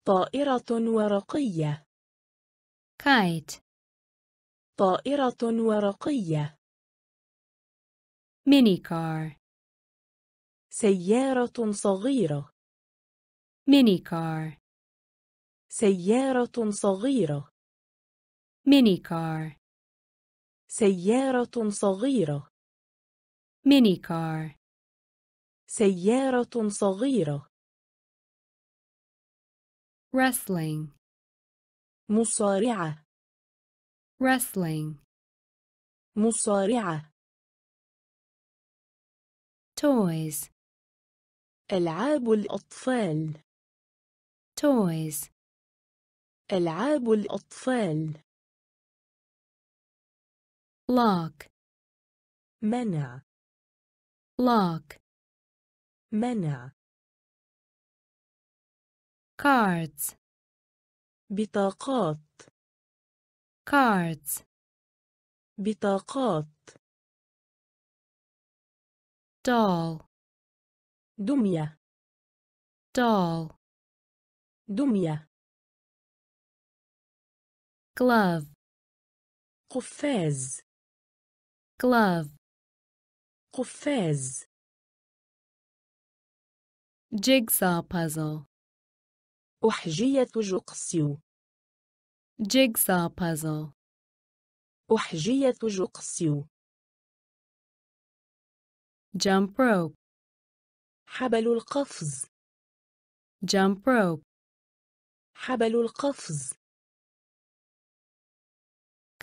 طائرة ورقية. Kite. طائرة ورقية. Mini car. سيارة صغيرة. Mini car. سيارة صغيرة. Mini car. سيارة صغيرة. Mini car. سيارة صغيرة. Wrestling. مصارعة. Wrestling. مصارعة. Toys. ألعاب الأطفال. Toys. ألعاب الأطفال. Lock. منع. Lock. منع. Cards. بطاقات. Cards. بطاقات. Doll. دمية. Doll. دمية. Glove. قفاز. Glove. قفاز. Jigsaw puzzle. أحجية جقص. Jigsaw puzzle. أحجية جقص. Jump rope. حبل القفز. Jump rope. حبل القفز.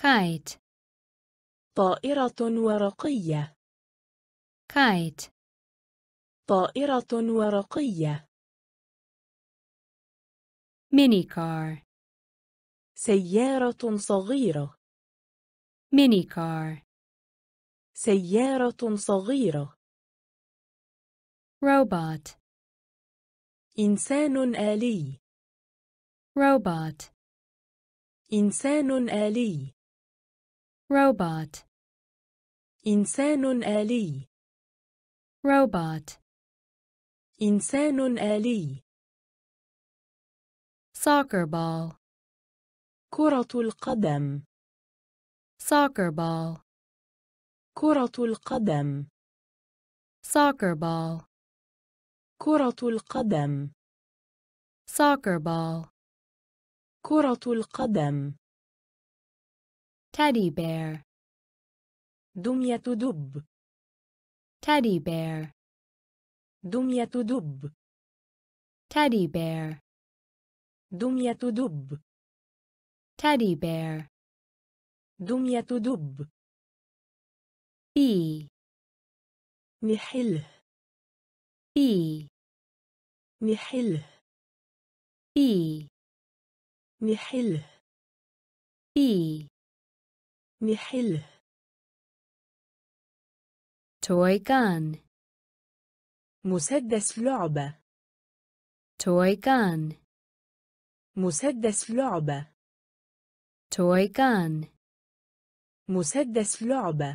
Kite. طائرة ورقية. Kite. طائرة ورقية. mini car. سيارة صغيرة. mini car. سيارة صغيرة. robot. إنسان آلي. robot. إنسان آلي. robot. إنسان آلي. robot. إنسان آلي. soccer ball. كرة القدم. soccer ball. كرة القدم. soccer ball. كرة القدم. soccer ball. كرة القدم. teddy bear. دمية دب. teddy bear. دمية دب. teddy bear. دمية دب. teddy bear. دمية دب. بي. نحله. بي. نحله. بي. نحله. بي. نحله. toy gun. مسدس لعبة. toy gun. مسدس لعبة. toy gun. مسدس لعبة.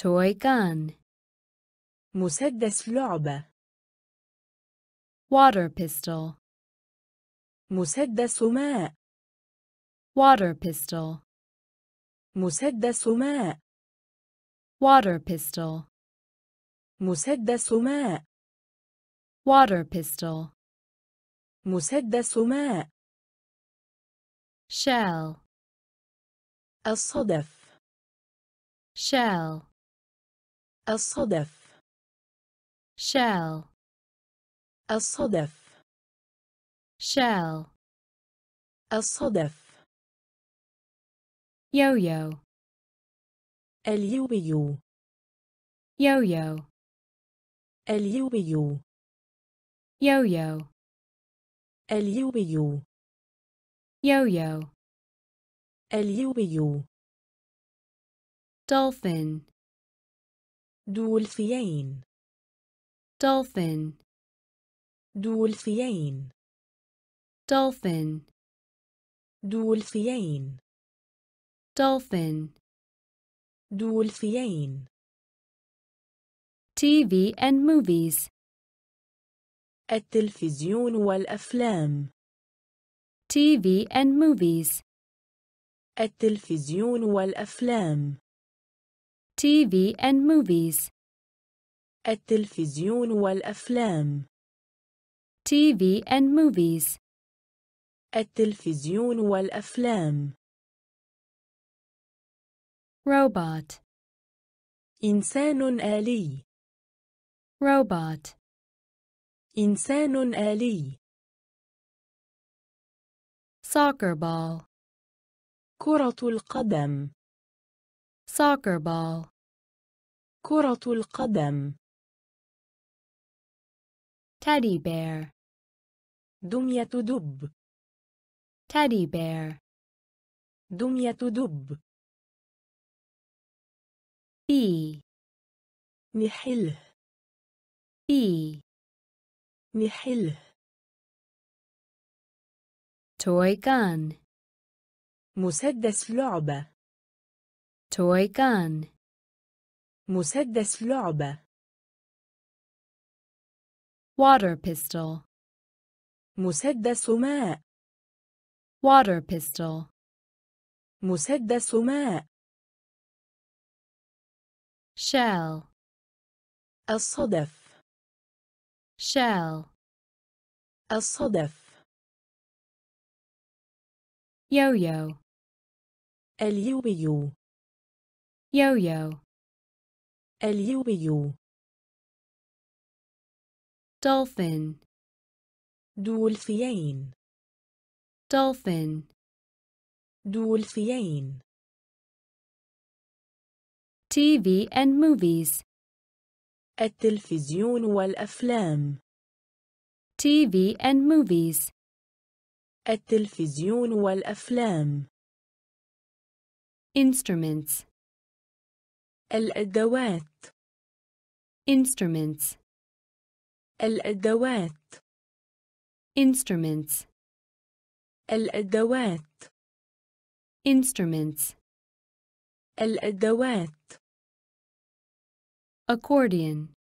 toy gun. مسدس لعبة. water pistol. مسدس ماء. water pistol. مسدس ماء. water pistol. مسدس ماء. water pistol. مسدس ماء. shell. الصدف. shell. الصدف. shell. الصدف. shell. الصدف. yo-yo. اليويو. yo-yo. اليويو. yo-yo. اليويو. yo-yo. اليويو. dolphin. دولفين. dolphin. دولفين. dolphin. دولفين. dolphin. دولفين. TV and movies. التلفزيون والأفلام. TV and movies. التلفزيون والأفلام. TV and movies. التلفزيون والأفلام. TV and movies. التلفزيون والأفلام. robot. إنسان آلي. robot. إنسان آلي. soccer ball. كرة القدم. soccer ball. كرة القدم. teddy bear. دمية دب. teddy bear. دمية دب. بي. نحله. بي. نحله. toy gun. مسدس لعبة. toy gun. مسدس لعبة. water pistol. مسدس ماء. water pistol. مسدس ماء. shell. الصدف. shell. الصدف. yo-yo. اليويو. yo-yo. اليويو. dolphin. دولفين. dolphin. دولفين. TV and movies. التلفزيون والأفلام. TV and movies. التلفزيون والأفلام. Instruments. الأدوات. Instruments. الأدوات. Instruments. الأدوات. Instruments. الأدوات. Accordion.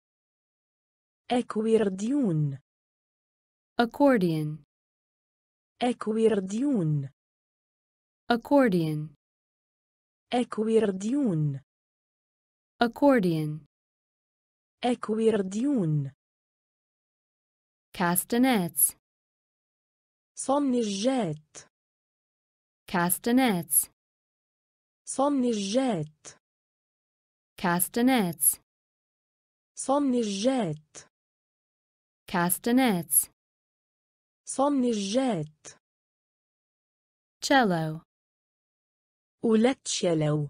أكورديون. Accordion. أكورديون. Accordion. أكورديون. Accordion. أكورديون. Castanets. صنجات. Castanets. صنجات. Castanets. صنجات. Castanets. صنجات. Cello. Uletschelo.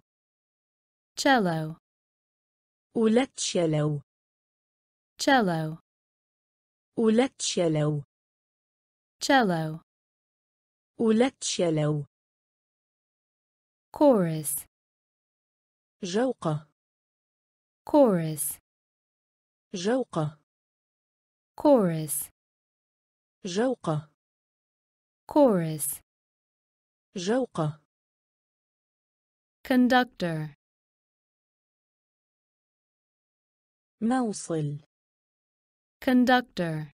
Cello. Uletschelo. Cello. Uletschelo. Cello. Uletschelo. Chorus. جوقة. Chorus. جوقة. Chorus. جوقة. Chorus. جوقة. Conductor. موصل. Conductor.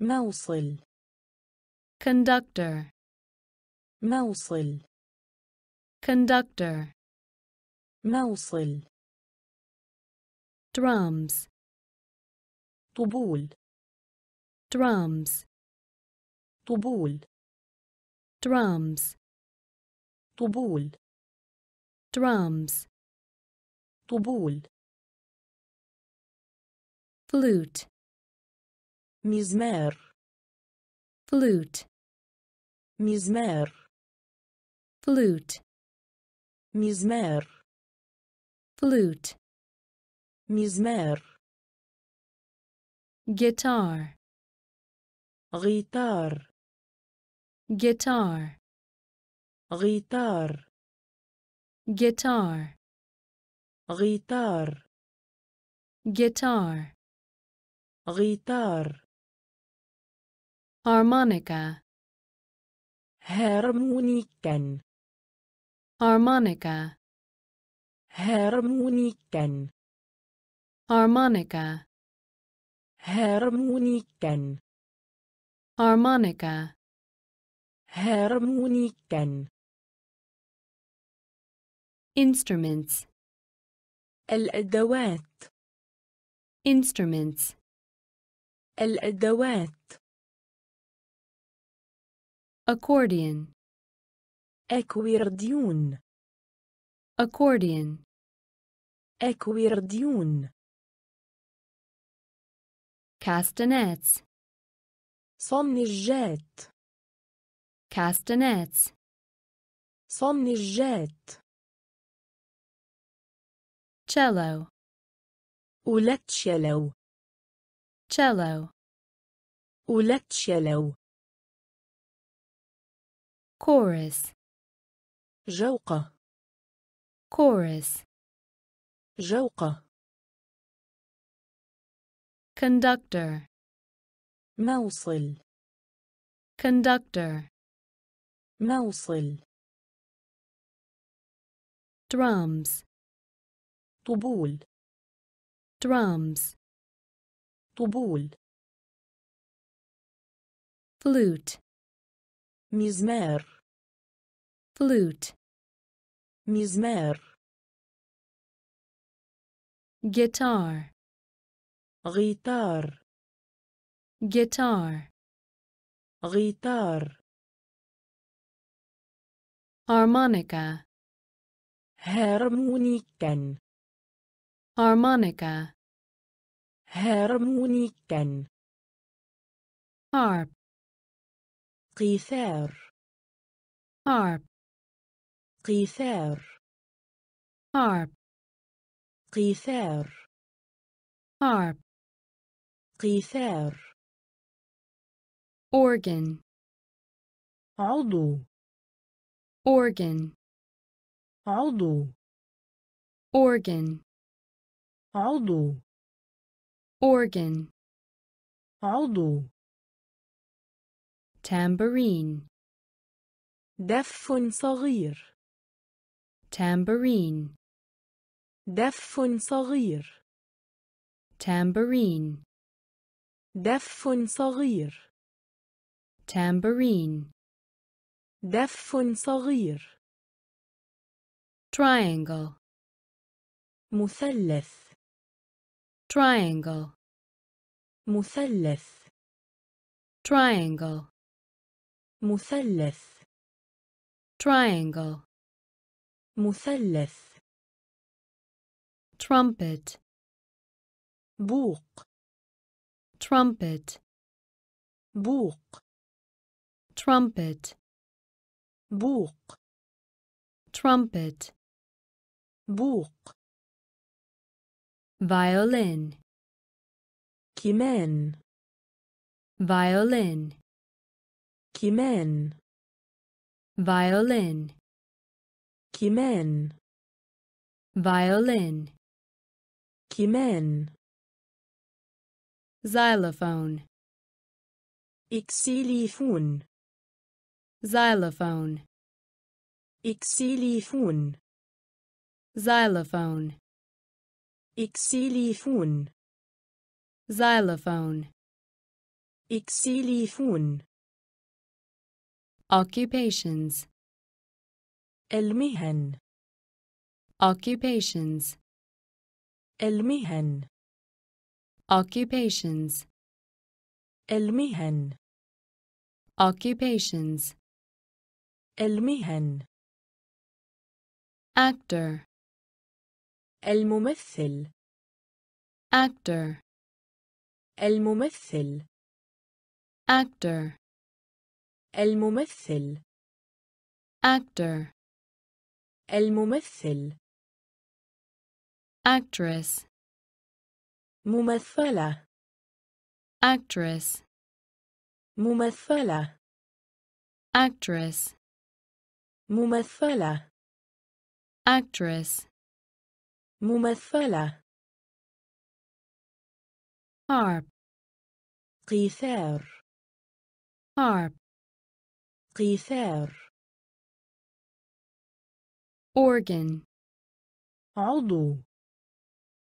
موصل. Conductor. موصل. Conductor. موصل. Drums. طبول. Drums. طبول. Drums. طبول. Drums. طبول. Flute. مزمار. Flute. مزمار. Flute. مزمار. Flute. مزمار. Guitar. غيتار. Guitar. غيتار. Guitar. غيتار. Guitar. غيتار. Harmonica. هارمونيكا. Harmonica. هارمونيكا. Harmonica. هارمونيكا. Harmonica. هارمونيكا. Instruments. الأدوات. Instruments. الأدوات. Accordion. أكورديون. Accordion. أكورديون. Castanets. صنجات. Castanets. صنجات. Cello. Uletschelo. Cello. Uletschelo. Chorus. جوقة. Chorus. جوقة. Conductor. موصل. Conductor. موصل. Drums. طبول. Drums. طبول. Flute. مزمار. Flute. مزمار. Guitar. غيتار. Guitar. غيتار. Harmonica. هارمونيكا. Harmonica. هارمونيكا. Harp. قيثار. Harp. قيثار. Harp. قيثار. Harp. قيثار. Organ. عضو. Organ. عضو. Organ. عضو. Organ. عضو. Tambourine. دف صغير. Tambourine. دف صغير. Tambourine. دف صغير. Tambourine. دف صغير. Triangle. مثلث. Triangle. مثلث. Triangle. مثلث. Triangle. مثلث. Trumpet. بوق. Trumpet. بوق. Trumpet. بوق. Trumpet. بوق. Violin. كمان. Violin. كمان. Violin. كمان. Violin. كمان. Xylophone. إكسيليفون. Xylophone. إكسيليفون. Xylophone. إكسيليفون. Xylophone. إكسيليفون. Occupations. المهن. Occupations. المهن. Occupations. المهن. Occupations. المهن. Actor. الممثل. Actor. الممثل. Actor. الممثل. Actor. الممثل. Actress. ممثلة. Actress. ممثلة. Actress. ممثلة. Actress. ممثلة. Harp. قيثار. Harp. قيثار. Organ. عضو.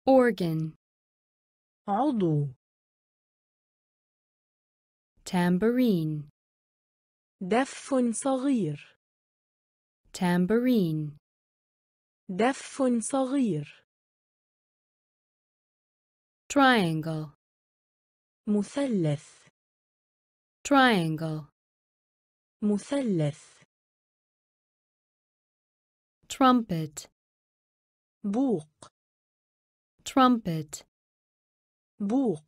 Organ. عضو. Tambourine. دف صغير. Tambourine. دف صغير. Triangle. مثلث. Triangle. مثلث. Trumpet. بوق. Trumpet. بوق.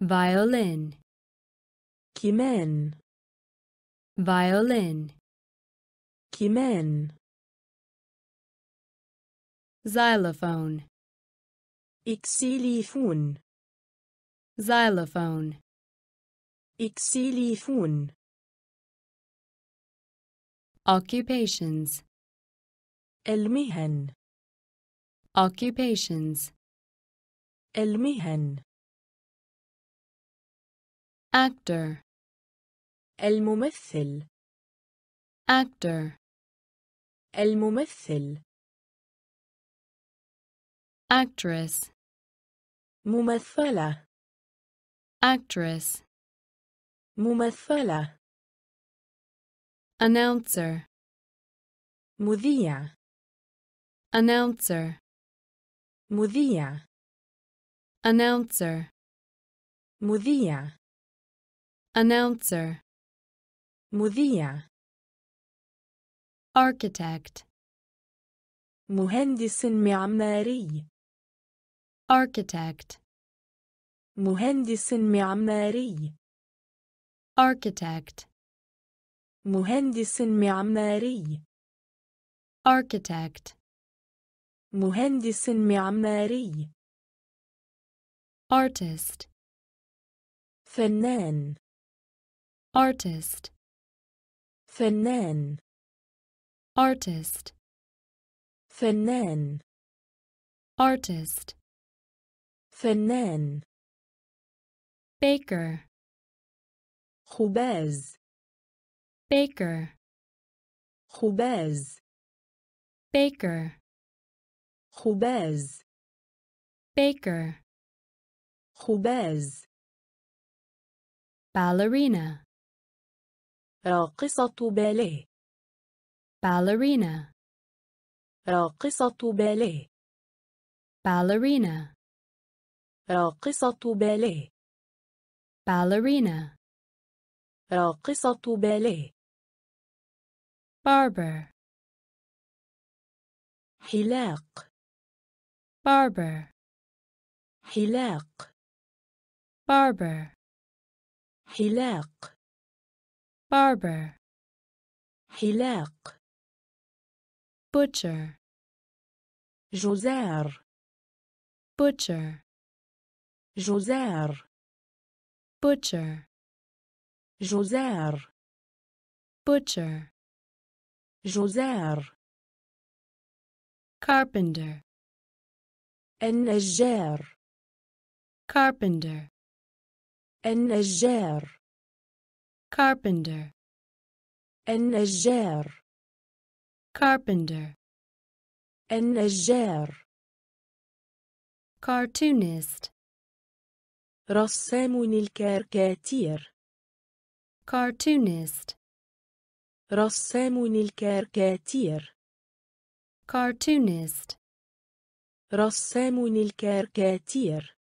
Violin. كمان. Violin. كمان. Xylophone. إكسيليفون. Xylophone. إكسيليفون. Occupations. المهن. Occupations. المهن. Actor. الممثل. Actor. الممثل. Actress. ممثلة. Actress. ممثلة. Announcer. مذيع. Announcer. مذيع. Announcer. مذيع. Announcer. مذيع. Architect. مهندس معماري. Architect. مهندس معماري. Architect. مهندس معماري. Architect. مهندس معماري. Artist. فنان. artist فنان artist فنان artist فنان baker خباز baker خباز baker خباز baker خباز ballerina راقصة باليه ballerina راقصة باليه ballerina راقصة باليه ballerina راقصة باليه barber حلاق barber حلاق barber حلاق barber حلاق butcher جزار butcher جزار butcher جزار butcher جزار carpenter النجار carpenter النجار carpenter النجار carpenter النجار cartoonist رسام الكاريكاتير cartoonist رسام الكاريكاتير cartoonist رسام الكاريكاتير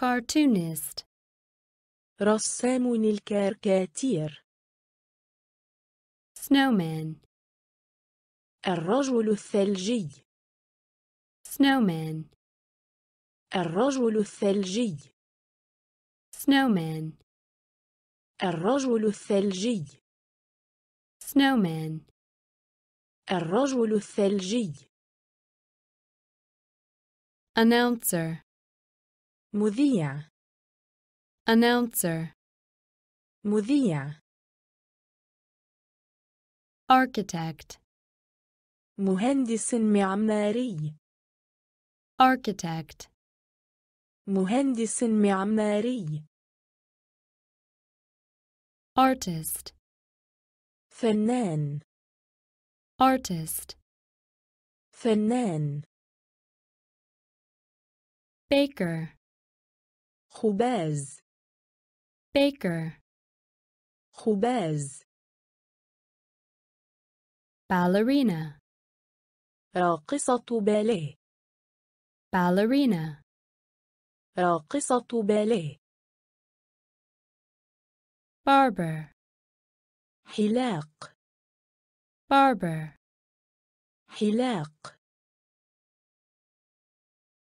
cartoonist رسام الكاريكاتير snowman الرجل الثلجي snowman الرجل الثلجي snowman الرجل الثلجي snowman الرجل الثلجي announcer مذيع announcer مذيع architect مهندس معماري architect مهندس معماري artist فنان artist فنان baker خباز baker خباز ballerina راقصة باليه ballerina راقصة باليه barber حلاق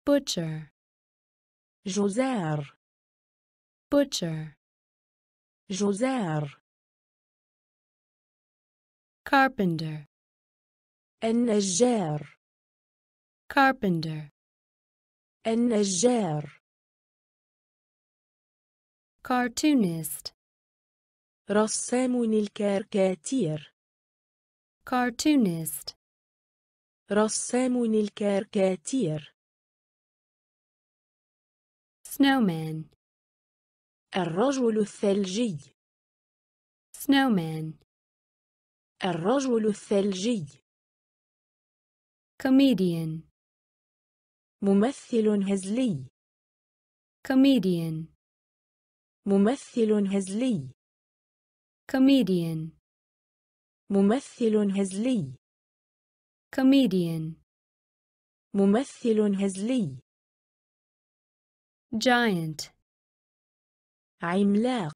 butcher جزار carpenter النجار cartoonist رسام الكاريكاتير cartoonist رسام الكاريكاتير snowman الرجل الثلجي snowman الرجل الثلجي comedian ممثل هزلي comedian ممثل هزلي comedian ممثل هزلي comedian ممثل هزلي giant عملاق